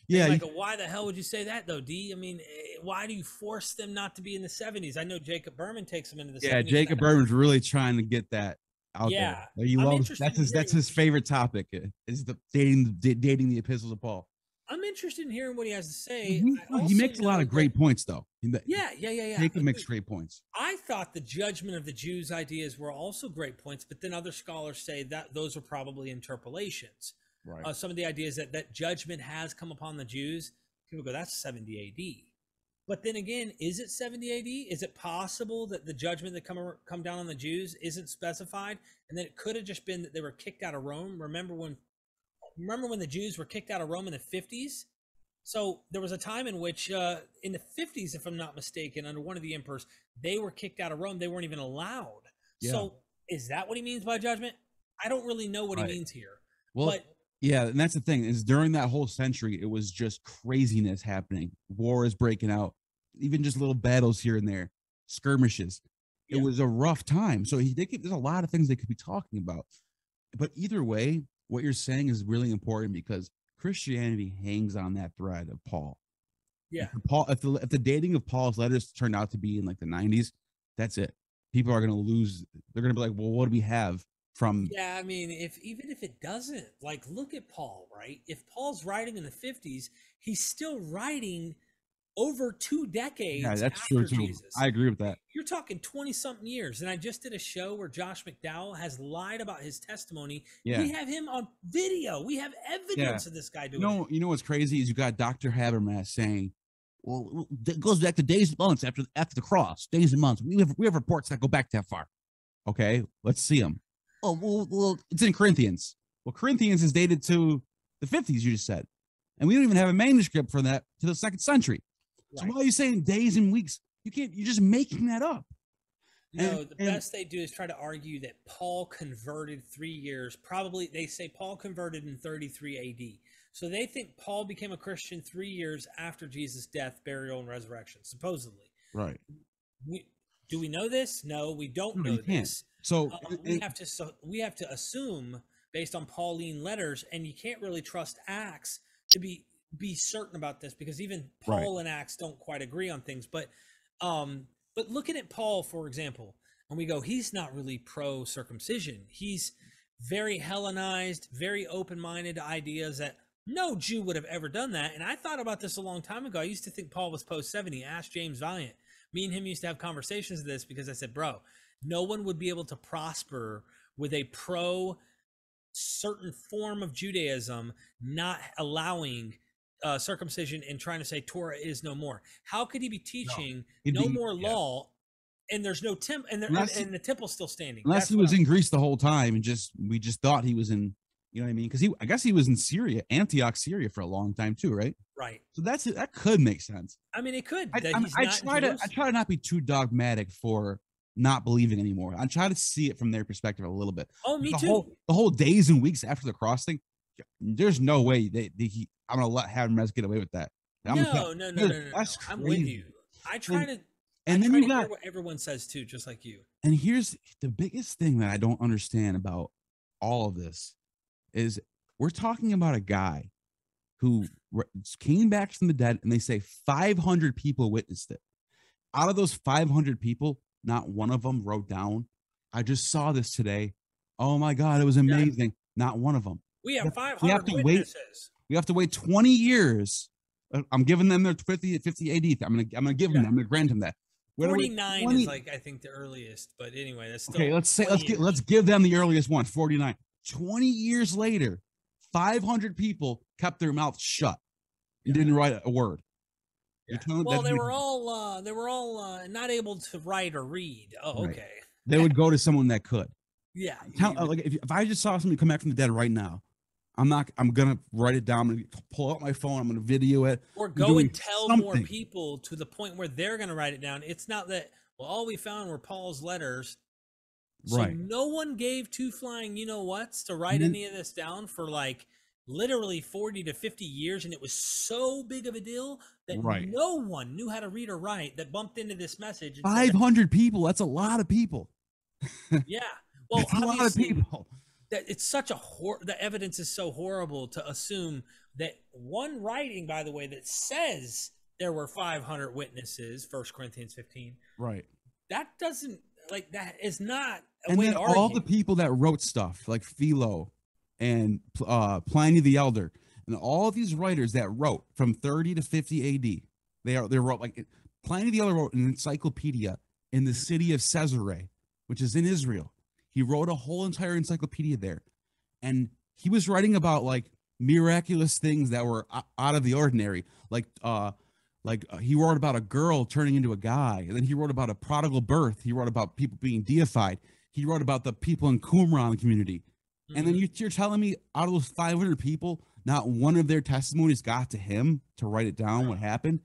Yeah. Like, you, why the hell would you say that though, D? I mean, why do you force them not to be in the seventies? I know Jacob Berman takes them into the yeah, seventies. Yeah, Jacob Berman's really trying to get that out yeah, there. He loves, that's his, that's his favorite topic, is the dating, dating the epistles of Paul. I'm interested in hearing what he has to say. Mm-hmm. He makes a lot of great that, points, though. Yeah, yeah, yeah, yeah. Jacob makes great points. I thought the judgment of the Jews ideas were also great points, but then other scholars say that those are probably interpolations. Right. Uh, some of the ideas that that judgment has come upon the Jews, people go, that's seventy A D. But then again, is it seventy A D? Is it possible that the judgment that come come down on the Jews isn't specified, and that it could have just been that they were kicked out of Rome? Remember when? Remember when the Jews were kicked out of Rome in the fifties? So there was a time in which uh, in the fifties, if I'm not mistaken, under one of the emperors, they were kicked out of Rome. They weren't even allowed. Yeah. So is that what he means by judgment? I don't really know what right. he means here. Well, but yeah, and that's the thing, is during that whole century, it was just craziness happening. War is breaking out, even just little battles here and there, skirmishes. It yeah. was a rough time. So he, they could, there's a lot of things they could be talking about. But either way, what you're saying is really important, because Christianity hangs on that thread of Paul. Yeah. If Paul, if the, if the dating of Paul's letters turned out to be in like the nineties, that's it. People are going to lose. They're going to be like, well, what do we have from? Yeah. I mean, if, even if it doesn't, like, look at Paul, right? If Paul's writing in the fifties, he's still writing over two decades. Yeah, that's after true too. Jesus. I agree with that. You're talking twenty something years. And I just did a show where Josh McDowell has lied about his testimony. Yeah. We have him on video. We have evidence yeah. of this guy doing no, it. You know what's crazy is you got Doctor Habermas saying, well, it goes back to days and months after, after the cross, days and months. We have, we have reports that go back that far. Okay, let's see them. Oh, well, well, it's in Corinthians. Well, Corinthians is dated to the fifties, you just said. And we don't even have a manuscript for that to the second century. So right. why are you saying days and weeks? You can't, you're just making that up. No, and, the and, best they do is try to argue that Paul converted three years. Probably they say Paul converted in thirty-three A D. So they think Paul became a Christian three years after Jesus' death, burial, and resurrection, supposedly. Right. We, do we know this? No, we don't no, know this. Can't. So uh, it, we it, have to, so we have to assume based on Pauline letters, and you can't really trust Acts to be, be certain about this, because even Paul right. and Acts don't quite agree on things. But um but looking at Paul, for example, and we go, he's not really pro circumcision. He's very Hellenized, very open-minded to ideas that no Jew would have ever done that. And I thought about this a long time ago. I used to think Paul was post seventy. Ask James Valiant. Me and him used to have conversations of this, because I said, bro, no one would be able to prosper with a pro certain form of Judaism not allowing Uh, circumcision and trying to say Torah is no more. How could he be teaching no, no be, more yeah. law, and there's no temp and, there, unless, and the temple's still standing? Unless That's he was I'm in Greece the whole time, and just we just thought he was in, you know what I mean? Because he, I guess he was in Syria, Antioch, Syria for a long time too, right? Right. So that's that could make sense. I mean, it could. I, that I, he's I, not I try to I try to not be too dogmatic for not believing anymore. I try to see it from their perspective a little bit. Oh, me the too. Whole, the whole days and weeks after the cross thing. There's no way they, they he, I'm gonna let Habermas get away with that. I'm no, gonna, no, no, no, no, that's no. I'm with you. I try and, to, and I then try you to got, hear what everyone says too, just like you. And here's the biggest thing that I don't understand about all of this is we're talking about a guy who came back from the dead, and they say five hundred people witnessed it. Out of those five hundred people, not one of them wrote down, I just saw this today. Oh my God, it was amazing. Yeah. Not one of them. We have five hundred we have to witnesses. Wait, we have to wait twenty years. I'm giving them their fifty A D. I'm gonna, I'm gonna give yeah. them. I'm gonna grant them that. Where forty-nine we, is like I think the earliest, but anyway, that's still okay. Let's say let's get, let's give them the earliest one, forty-nine. Twenty years later, five hundred people kept their mouths shut and yeah. didn't write a word. Yeah. Telling, well, they were all uh, they were all uh, not able to write or read. Oh, right. Okay. They would go to someone that could. Yeah. Tell, uh, like if, if I just saw somebody come back from the dead right now, I'm not. I'm gonna write it down. I'm gonna pull out my phone. I'm gonna video it. Or go and tell something. More people to the point where they're gonna write it down. It's not that. Well, all we found were Paul's letters. So right. No one gave two flying. You know what's to write then, any of this down for like literally forty to fifty years, and it was so big of a deal that right. no one knew how to read or write. That bumped into this message. five hundred people. That's a lot of people. Yeah. Well, that's a lot of people. That it's such a hor the evidence is so horrible to assume that one writing, by the way, that says there were five hundred witnesses, First Corinthians fifteen. Right. That doesn't like that is not a and way then to argue. All the people that wrote stuff like Philo and uh, Pliny the Elder and all of these writers that wrote from thirty to fifty A D. They are they wrote like Pliny the Elder wrote an encyclopedia in the city of Caesarea, which is in Israel. He wrote a whole entire encyclopedia there, and he was writing about like miraculous things that were out of the ordinary. Like, uh, like uh, he wrote about a girl turning into a guy, and then he wrote about a prodigal birth. He wrote about people being deified. He wrote about the people in Qumran community. Mm-hmm. And then you, you're telling me out of those five hundred people, not one of their testimonies got to him to write it down. Wow. What happened?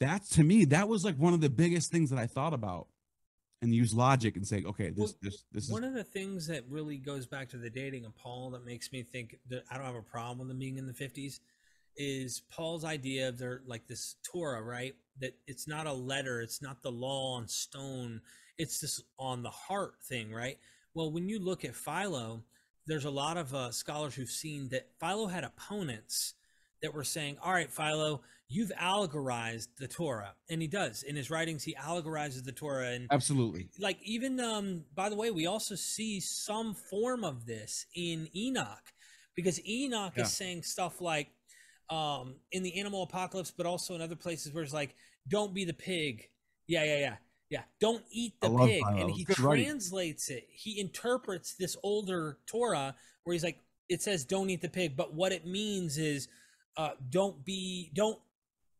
That's to me, that was like one of the biggest things that I thought about. And use logic and say, okay, this, well, this, this one is. One of the things that really goes back to the dating of Paul that makes me think that I don't have a problem with them being in the fifties is Paul's idea of their, like this Torah, right? That it's not a letter. It's not the law on stone. It's this on the heart thing, right? Well, when you look at Philo, there's a lot of uh, scholars who've seen that Philo had opponents that were saying, all right, Philo, you've allegorized the Torah. And he does. In his writings, he allegorizes the Torah. And absolutely. Like even, um, by the way, we also see some form of this in Enoch, because Enoch yeah. is saying stuff like um, in the animal apocalypse, but also in other places where it's like, don't be the pig. Yeah, yeah, yeah. Yeah. Don't eat the pig. Philo. And he Good translates writing. It. He interprets this older Torah where he's like, it says don't eat the pig. But what it means is, Uh, don't be, don't,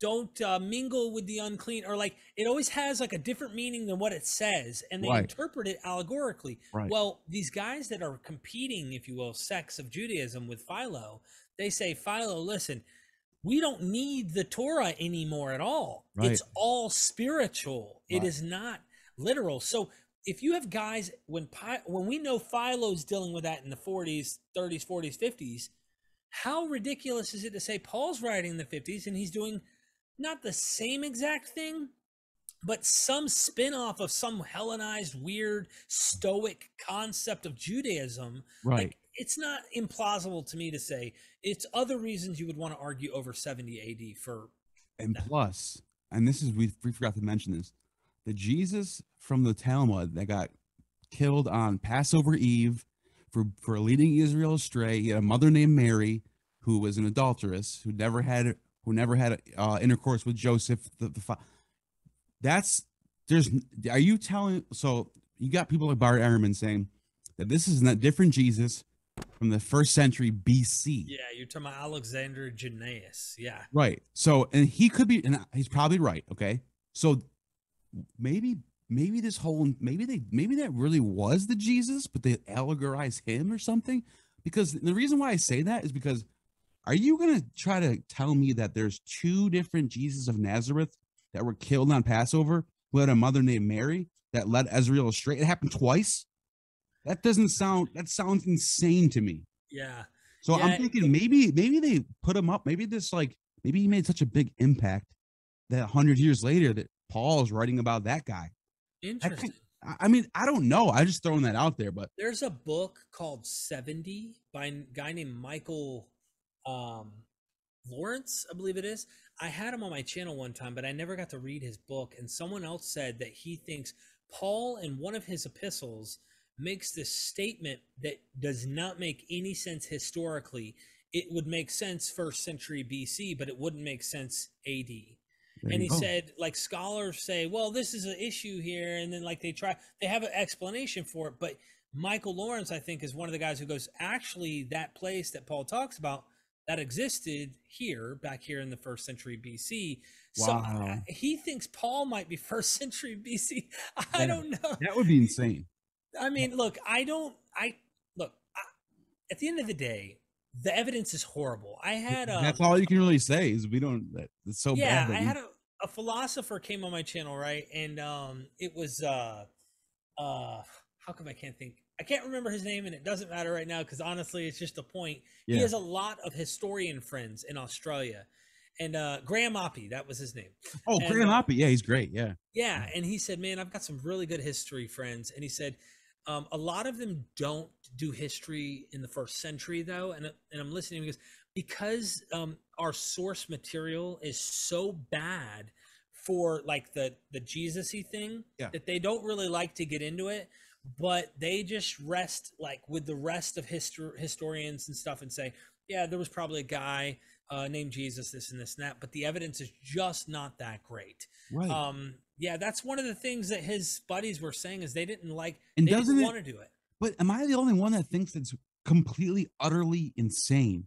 don't uh, mingle with the unclean, or like it always has like a different meaning than what it says, and they right. interpret it allegorically. Right. Well, these guys that are competing, if you will, sects of Judaism with Philo, they say, Philo, listen, we don't need the Torah anymore at all. Right. It's all spiritual. Right. It is not literal. So if you have guys when when we know Philo's dealing with that in the forties, thirties, forties, fifties. How ridiculous is it to say Paul's writing in the fifties and he's doing not the same exact thing, but some spin-off of some Hellenized, weird, stoic concept of Judaism. Right. Like, it's not implausible to me to say it's other reasons you would want to argue over seventy A D for. And that. Plus, and this is, we, we forgot to mention this, the Jesus from the Talmud that got killed on Passover Eve For, for leading Israel astray. He had a mother named Mary, who was an adulteress, who never had, who never had uh, intercourse with Joseph. The, the that's there's. Are you telling? So you got people like Bart Ehrman saying that this is a different Jesus from the first century B C. Yeah, you're talking about Alexander Jannaeus. Yeah, right. So and he could be, and he's probably right. Okay, so maybe. Maybe this whole, maybe they, maybe that really was the Jesus, but they allegorize him or something. Because the reason why I say that is because, are you going to try to tell me that there's two different Jesus of Nazareth that were killed on Passover, who had a mother named Mary that led Israel astray? It happened twice. That doesn't sound, that sounds insane to me. Yeah. So yeah, I'm thinking maybe, maybe they put him up. Maybe this, like, maybe he made such a big impact that a hundred years later that Paul is writing about that guy. Interesting. I, I mean, I don't know. I'm just throwing that out there, but there's a book called seventy by a guy named Michael um, Lawrence, I believe it is. I had him on my channel one time, but I never got to read his book. And someone else said that he thinks Paul in one of his epistles makes this statement that does not make any sense historically. It would make sense first century B C, but it wouldn't make sense A D. There and he go. said, like, scholars say, well, this is an issue here. And then, like, they try, they have an explanation for it. But Michael Lawrence, I think, is one of the guys who goes, actually, that place that Paul talks about, that existed here, back here in the first century B C. Wow. So I, he thinks Paul might be first century B C. I yeah. don't know. That would be insane. I mean, look, I don't, I, look, I, at the end of the day, the evidence is horrible. I had a, that's all you can really say is we don't, it's so yeah, bad. Yeah, I had a, a philosopher came on my channel, right? And um, it was, uh, uh, how come I can't think? I can't remember his name, and it doesn't matter right now because honestly, it's just a point. Yeah. He has a lot of historian friends in Australia, and uh, Graham Oppy, that was his name. Oh, and, Graham Oppy, yeah, he's great, yeah. Yeah, and he said, man, I've got some really good history friends, and he said, um, a lot of them don't do history in the first century though, and and I'm listening because because um, our source material is so bad for like the the Jesus-y thing yeah. that they don't really like to get into it. But they just rest like with the rest of histor historians and stuff and say, yeah, there was probably a guy uh, named Jesus, this and this and that, but the evidence is just not that great. Right. Um, yeah, that's one of the things that his buddies were saying is they didn't like, and they doesn't want to do it. But am I the only one that thinks it's completely, utterly insane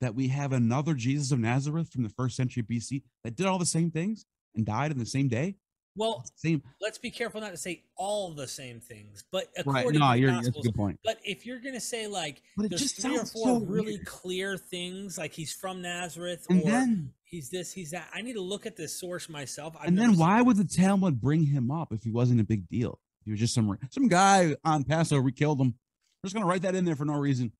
that we have another Jesus of Nazareth from the first century B C that did all the same things and died on the same day? Well, same. Let's be careful not to say all the same things, but according right. no, to the Gospels, that's a good point. But if you're going to say like there's three or four so really weird. clear things, like he's from Nazareth, and or then, he's this, he's that, I need to look at the source myself. I've and then why that. would the Talmud bring him up if he wasn't a big deal? He was just some some guy on Passover. We killed him. We're just going to write that in there for no reason.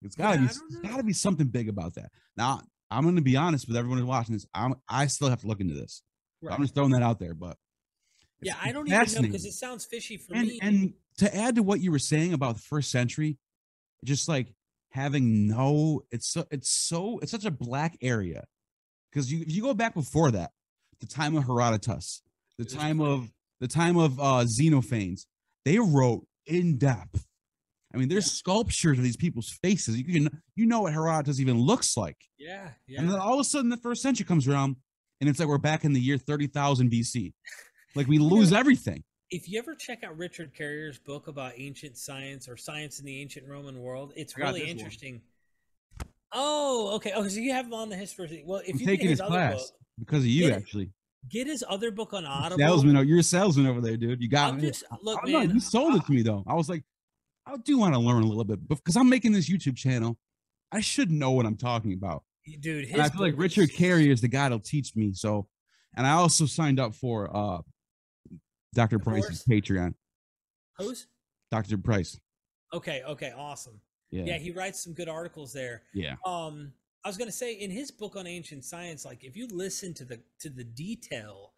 It's got to yeah, be got to be something big about that. Now I'm going to be honest with everyone who's watching this. I'm I still have to look into this. Right. I'm just throwing that out there, but. Yeah, I don't even know because it sounds fishy for and, me. And to add to what you were saying about the first century, just like having no, it's so, it's so, it's such a black area because you if you go back before that, the time of Herodotus, the time of the time of uh, Xenophanes, they wrote in depth. I mean, there's yeah. sculptures of these people's faces. You can you know what Herodotus even looks like. Yeah, yeah. And then all of a sudden, the first century comes around, and it's like we're back in the year thirty thousand B C. Like we lose you know, everything. If you ever check out Richard Carrier's book about ancient science or science in the ancient Roman world, it's really interesting. One. Oh, okay. Oh, so you have him on the history. Well, if I'm you taking his his class book, because of you, get, actually. Get his other book on Audible. Salesman, you're a salesman over there, dude. You got I'm me. Just, look, I'm man, not, you sold I, it to me though. I was like, I do want to learn a little bit, but because I'm making this YouTube channel, I should know what I'm talking about. Dude, his and I feel like Richard Carrier is the guy that'll teach me. So, and I also signed up for uh. Doctor Price's Patreon. Who's? Doctor Price. Okay. Okay. Awesome. Yeah. Yeah. He writes some good articles there. Yeah. Um, I was going to say in his book on ancient science, like if you listen to the, to the detail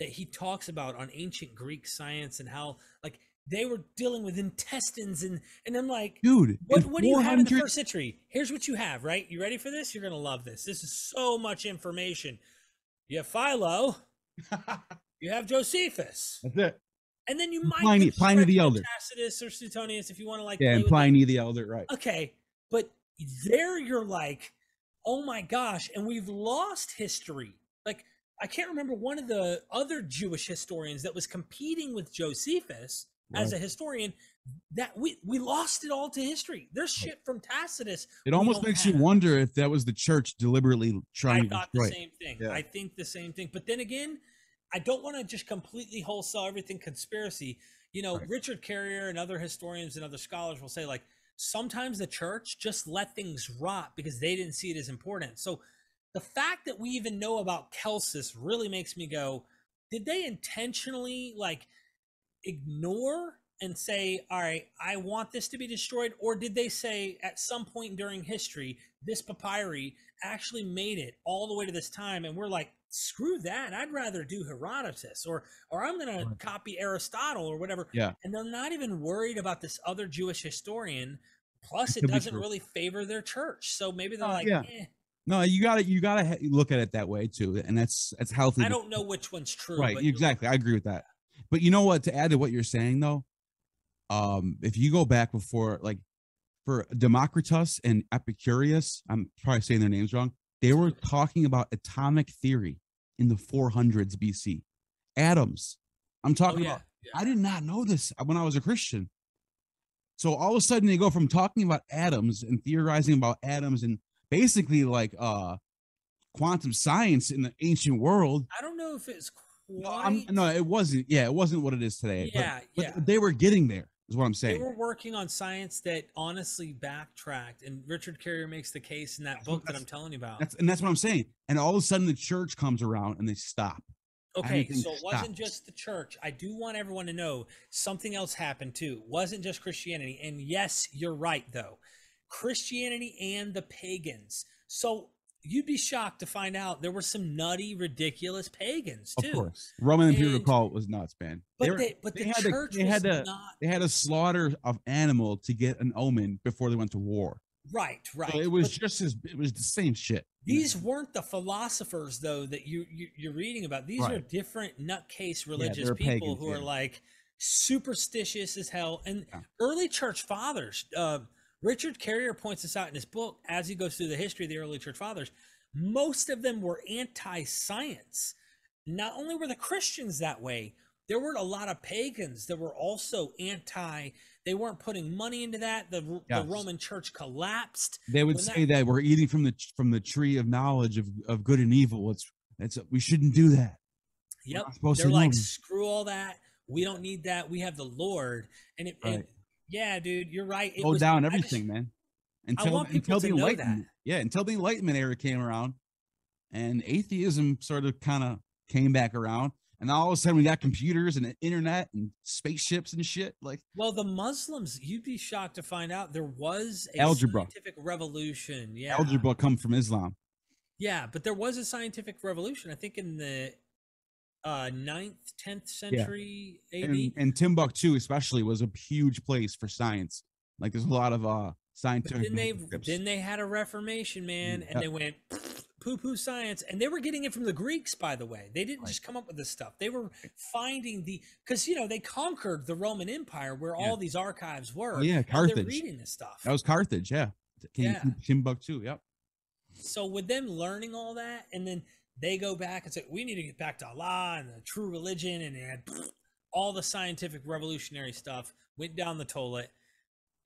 that he talks about on ancient Greek science and how like they were dealing with intestines and, and I'm like, dude, what, what do you have in the first century? Here's what you have, right? You ready for this? You're going to love this. This is so much information. You have Philo. You have Josephus. That's it. And then you might Pliny, Pliny the Elder, Tacitus or Suetonius, if you want to like. Yeah, and Pliny the Elder, right? Okay, but there you're like, oh my gosh, and we've lost history. Like I can't remember one of the other Jewish historians that was competing with Josephus right. as a historian. That we we lost it all to history. There's shit from Tacitus. It almost makes have. you wonder if that was the church deliberately trying. I to thought destroy. the same thing. Yeah. I think the same thing. But then again. I don't want to just completely wholesale everything conspiracy. You know, right. Richard Carrier and other historians and other scholars will say like, sometimes the church just let things rot because they didn't see it as important. So the fact that we even know about Celsus really makes me go, did they intentionally like ignore and say, all right, I want this to be destroyed? Or did they say at some point during history, this papyri actually made it all the way to this time? And we're like, screw that. I'd rather do Herodotus or, or I'm going to copy Aristotle or whatever. Yeah. And they're not even worried about this other Jewish historian. Plus it, it doesn't really favor their church. So maybe they're uh, like, yeah. eh. No, you gotta, you gotta look at it that way too. And that's, that's healthy. I don't know which one's true. Right. But exactly. I agree with that. But you know what, to add to what you're saying though, um, if you go back before, like for Democritus and Epicurus, I'm probably saying their names wrong. They were talking about atomic theory. in the four hundreds B C. Atoms. I'm talking oh, yeah. about, yeah. I did not know this when I was a Christian. So all of a sudden they go from talking about atoms and theorizing about atoms and basically like uh, quantum science in the ancient world. I don't know if it's quite. No, no, it wasn't. Yeah, it wasn't what it is today. Yeah, but, yeah. But they were getting there is what I'm saying. They were working on science that honestly backtracked. And Richard Carrier makes the case in that book that I'm telling you about. That's, and that's what I'm saying. And all of a sudden the church comes around and they stop. Okay, so it wasn't just the church. I do want everyone to know something else happened too. It wasn't just Christianity. And yes, you're right though. Christianity and the pagans. So you'd be shocked to find out there were some nutty, ridiculous pagans too. Of course. Roman imperial cult was nuts, man. But they were, they, but they the had church a, they was had a, not. They had a slaughter of animal to get an omen before they went to war. Right, right. So it was but just as it was the same shit. These you know? weren't the philosophers though that you, you you're reading about. These right. are different nutcase religious yeah, people pagans, who yeah. are like superstitious as hell. And yeah. early church fathers, uh, Richard Carrier points this out in his book as he goes through the history of the early church fathers. Most of them were anti-science. Not only were the Christians that way, there were a lot of pagans that were also anti. They weren't putting money into that. The, yes. the Roman church collapsed. They would when say that, that we're eating from the from the tree of knowledge of, of good and evil. It's it's we shouldn't do that. Yep. They're like, screw all that. We don't need that. We have the Lord. And it, right. and yeah, dude, you're right. It was, down everything, just, man. Until I want people until to the know Enlightenment, that. yeah, until the Enlightenment era came around, and atheism sort of kind of came back around. And all of a sudden we got computers and the internet and spaceships and shit. Like, well, the Muslims, you'd be shocked to find out there was a algebra. scientific revolution. Yeah. Algebra come from Islam. Yeah. But there was a scientific revolution, I think in the uh, ninth, tenth century yeah. A D. And, and Timbuktu especially was a huge place for science. Like there's a lot of uh, scientific. Then they, then they had a reformation, man. And yeah. they went... poo-poo science, and they were getting it from the Greeks, by the way. They didn't right. just come up with this stuff. They were finding the, because, you know, they conquered the Roman Empire where yeah. all these archives were. Oh, yeah, Carthage. They're reading this stuff. That was Carthage, yeah. yeah. Timbuktu, yep. So with them learning all that, and then they go back and say, we need to get back to Allah and the true religion, and they had all the scientific revolutionary stuff, went down the toilet.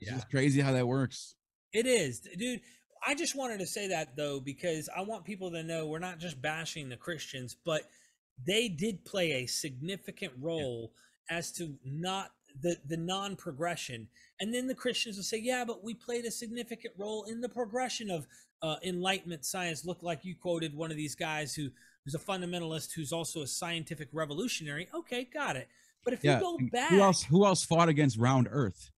Yeah. It's crazy how that works. It is, dude. I just wanted to say that though, because I want people to know we're not just bashing the Christians, but they did play a significant role yeah. as to not the, the non-progression. And then the Christians will say, yeah, but we played a significant role in the progression of uh, Enlightenment science. Look, like you quoted one of these guys who who's a fundamentalist, who's also a scientific revolutionary. Okay. Got it. But if yeah. you go back, who else, who else fought against round earth?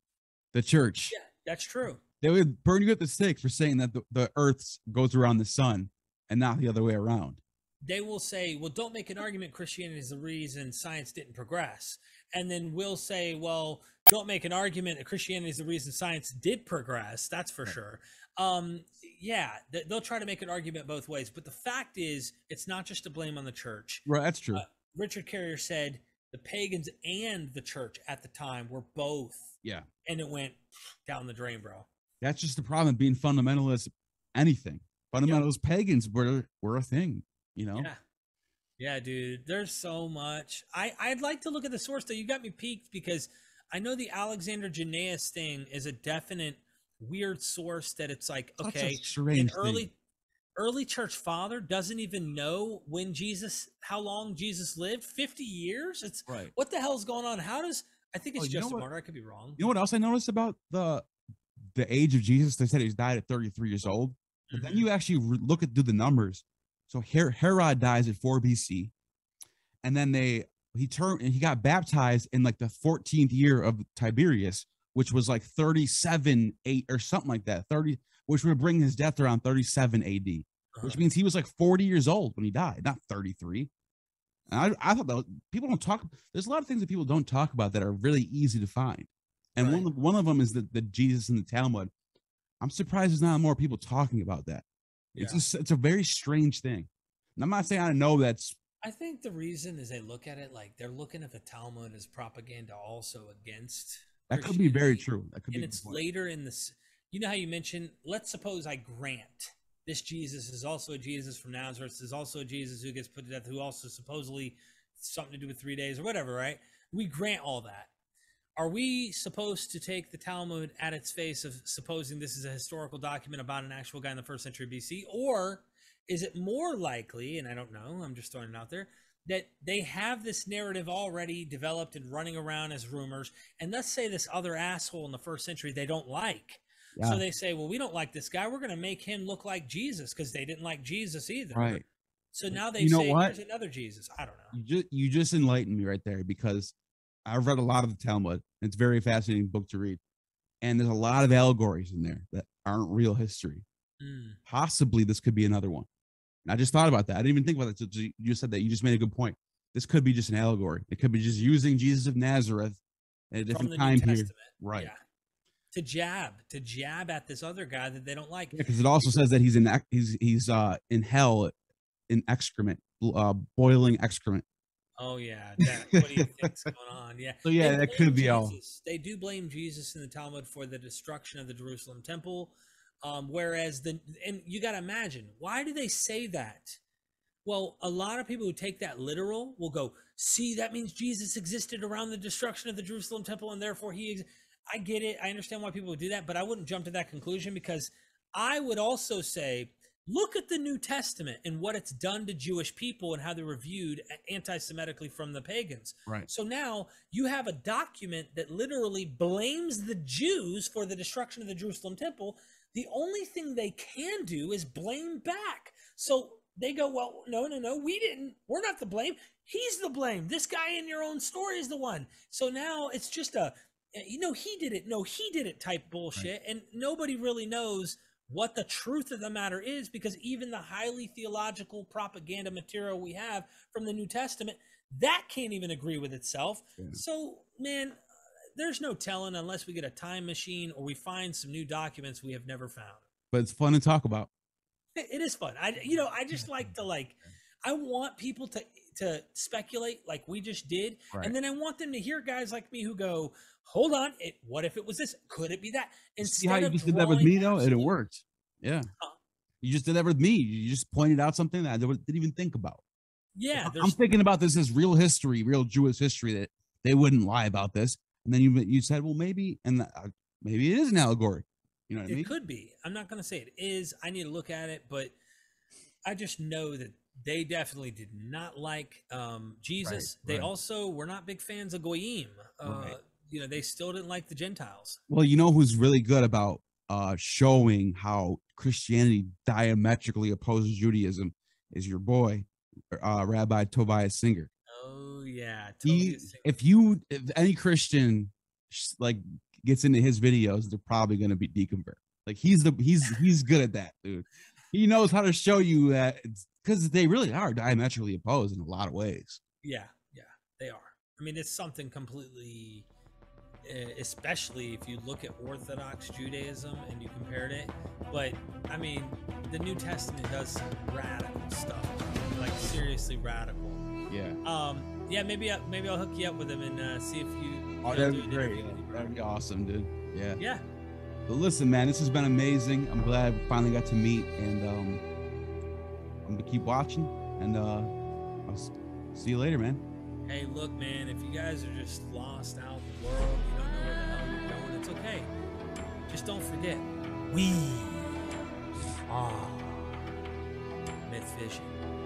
The church. Yeah, that's true. They would burn you at the stake for saying that the, the earth goes around the sun and not the other way around. They will say, well, don't make an argument Christianity is the reason science didn't progress. And then we'll say, well, don't make an argument that Christianity is the reason science did progress. That's for right. sure. Um, yeah, they, they'll try to make an argument both ways. But the fact is, it's not just to blame on the church. Right, that's true. Uh, Richard Carrier said the pagans and the church at the time were both. Yeah. And it went down the drain, bro. That's just the problem of being fundamentalist, anything. Fundamentalist yep. pagans were, were a thing, you know? Yeah. Yeah, dude, there's so much. I, I'd like to look at the source though. You got me peaked because I know the Alexander Janaeus thing is a definite weird source that it's like, Such okay, an early, thing. early church father doesn't even know when Jesus, how long Jesus lived, fifty years. It's right. What the hell's going on? How does, I think it's oh, just a martyr. I could be wrong. You know what else I noticed about the, the age of Jesus? They said he died at thirty-three years old. But then you actually look at do the numbers. So Her Herod dies at four B C, and then they he turned and he got baptized in like the fourteenth year of Tiberius, which was like thirty-seven eight or something like that. thirty, which would bring his death around thirty-seven A D, which means he was like forty years old when he died, not thirty-three. And I, I thought that was, people don't talk. There's a lot of things that people don't talk about that are really easy to find. And right. one, of, one of them is the, the Jesus in the Talmud. I'm surprised there's not more people talking about that. Yeah. It's, just, it's a very strange thing. And I'm not saying I know that's... I think the reason is they look at it like they're looking at the Talmud as propaganda also against... That could be very true. That could and be it's important. Later in this... You know how you mentioned, let's suppose I grant This Jesus is also a Jesus from Nazareth, is also a Jesus who gets put to death, who also supposedly something to do with three days or whatever, right? We grant all that. Are we supposed to take the Talmud at its face of supposing this is a historical document about an actual guy in the first century B C? Or is it more likely, and I don't know, I'm just throwing it out there, that they have this narrative already developed and running around as rumors? And let's say this other asshole in the first century they don't like. Yeah. So they say, well, we don't like this guy. We're going to make him look like Jesus, because they didn't like Jesus either. Right. So now they you know say what? There's another Jesus. I don't know. You just, you just enlightened me right there, because I've read a lot of the Talmud. It's a very fascinating book to read. And there's a lot of allegories in there that aren't real history. Mm. Possibly this could be another one. And I just thought about that. I didn't even think about that. You just said that. You just made a good point. This could be just an allegory. It could be just using Jesus of Nazareth at a different time period. Right. Yeah. To jab, to jab at this other guy that they don't like. Because yeah, it also says that he's in, he's, he's uh, in hell, in excrement, uh, boiling excrement. Oh yeah, that, what do you think's going on? Yeah. So yeah, that could be Jesus. all. They do blame Jesus in the Talmud for the destruction of the Jerusalem temple. Um, whereas the, and you got to imagine, why do they say that? Well, a lot of people who take that literal will go, see, that means Jesus existed around the destruction of the Jerusalem temple, and therefore he exists. I get it. I understand why people would do that, but I wouldn't jump to that conclusion, because I would also say, look at the New Testament and what it's done to Jewish people and how they were viewed anti-Semitically from the pagans. Right. So now you have a document that literally blames the Jews for the destruction of the Jerusalem temple. The only thing they can do is blame back. So they go, well, no, no, no, we didn't. We're not the blame. He's the blame. This guy in your own story is the one. So now it's just a, you know, he did it. No, he did it type bullshit. Right. And nobody really knows what the truth of the matter is, because even the highly theological propaganda material we have from the New Testament, that can't even agree with itself. Yeah. So, man, there's no telling unless we get a time machine or we find some new documents we have never found. But it's fun to talk about. It, it is fun. I, you know, I just like to like, I want people to, to speculate like we just did. Right. And then I want them to hear guys like me who go, hold on, it, what if it was this? Could it be that? Instead See how you just did that with me though? And it worked. Yeah. Huh? You just did that with me. You just pointed out something that I didn't even think about. Yeah. Like, I'm thinking about this as real history, real Jewish history, that they wouldn't lie about this. And then you, you said, well, maybe, and uh, maybe it is an allegory. You know what I mean? It could be. I'm not going to say it is. I need to look at it, but I just know that they definitely did not like um, Jesus. Right, they right. also were not big fans of Goyim. Uh, right. You know, they still didn't like the Gentiles. Well, you know who's really good about uh, showing how Christianity diametrically opposes Judaism is your boy, uh, Rabbi Tobias Singer. Oh yeah, he, if you if any Christian like gets into his videos, they're probably going to be deconvert. Like he's the he's he's good at that, dude. He knows how to show you that, because they really are diametrically opposed in a lot of ways. Yeah, yeah, they are. I mean, it's something completely, especially if you look at Orthodox Judaism and you compared it. But I mean, the New Testament does some radical stuff, like seriously radical. Yeah. Um. Yeah. Maybe. I, maybe I'll hook you up with him and uh, see if you. Oh, that'd be great. That'd be awesome, dude. Yeah. Yeah. But listen, man, this has been amazing. I'm glad we finally got to meet, and um, I'm gonna keep watching, and uh, I'll see you later, man. Hey, look, man. If you guys are just lost out in the world, you don't know where the hell you're going, it's okay. Just don't forget, we are MythVision.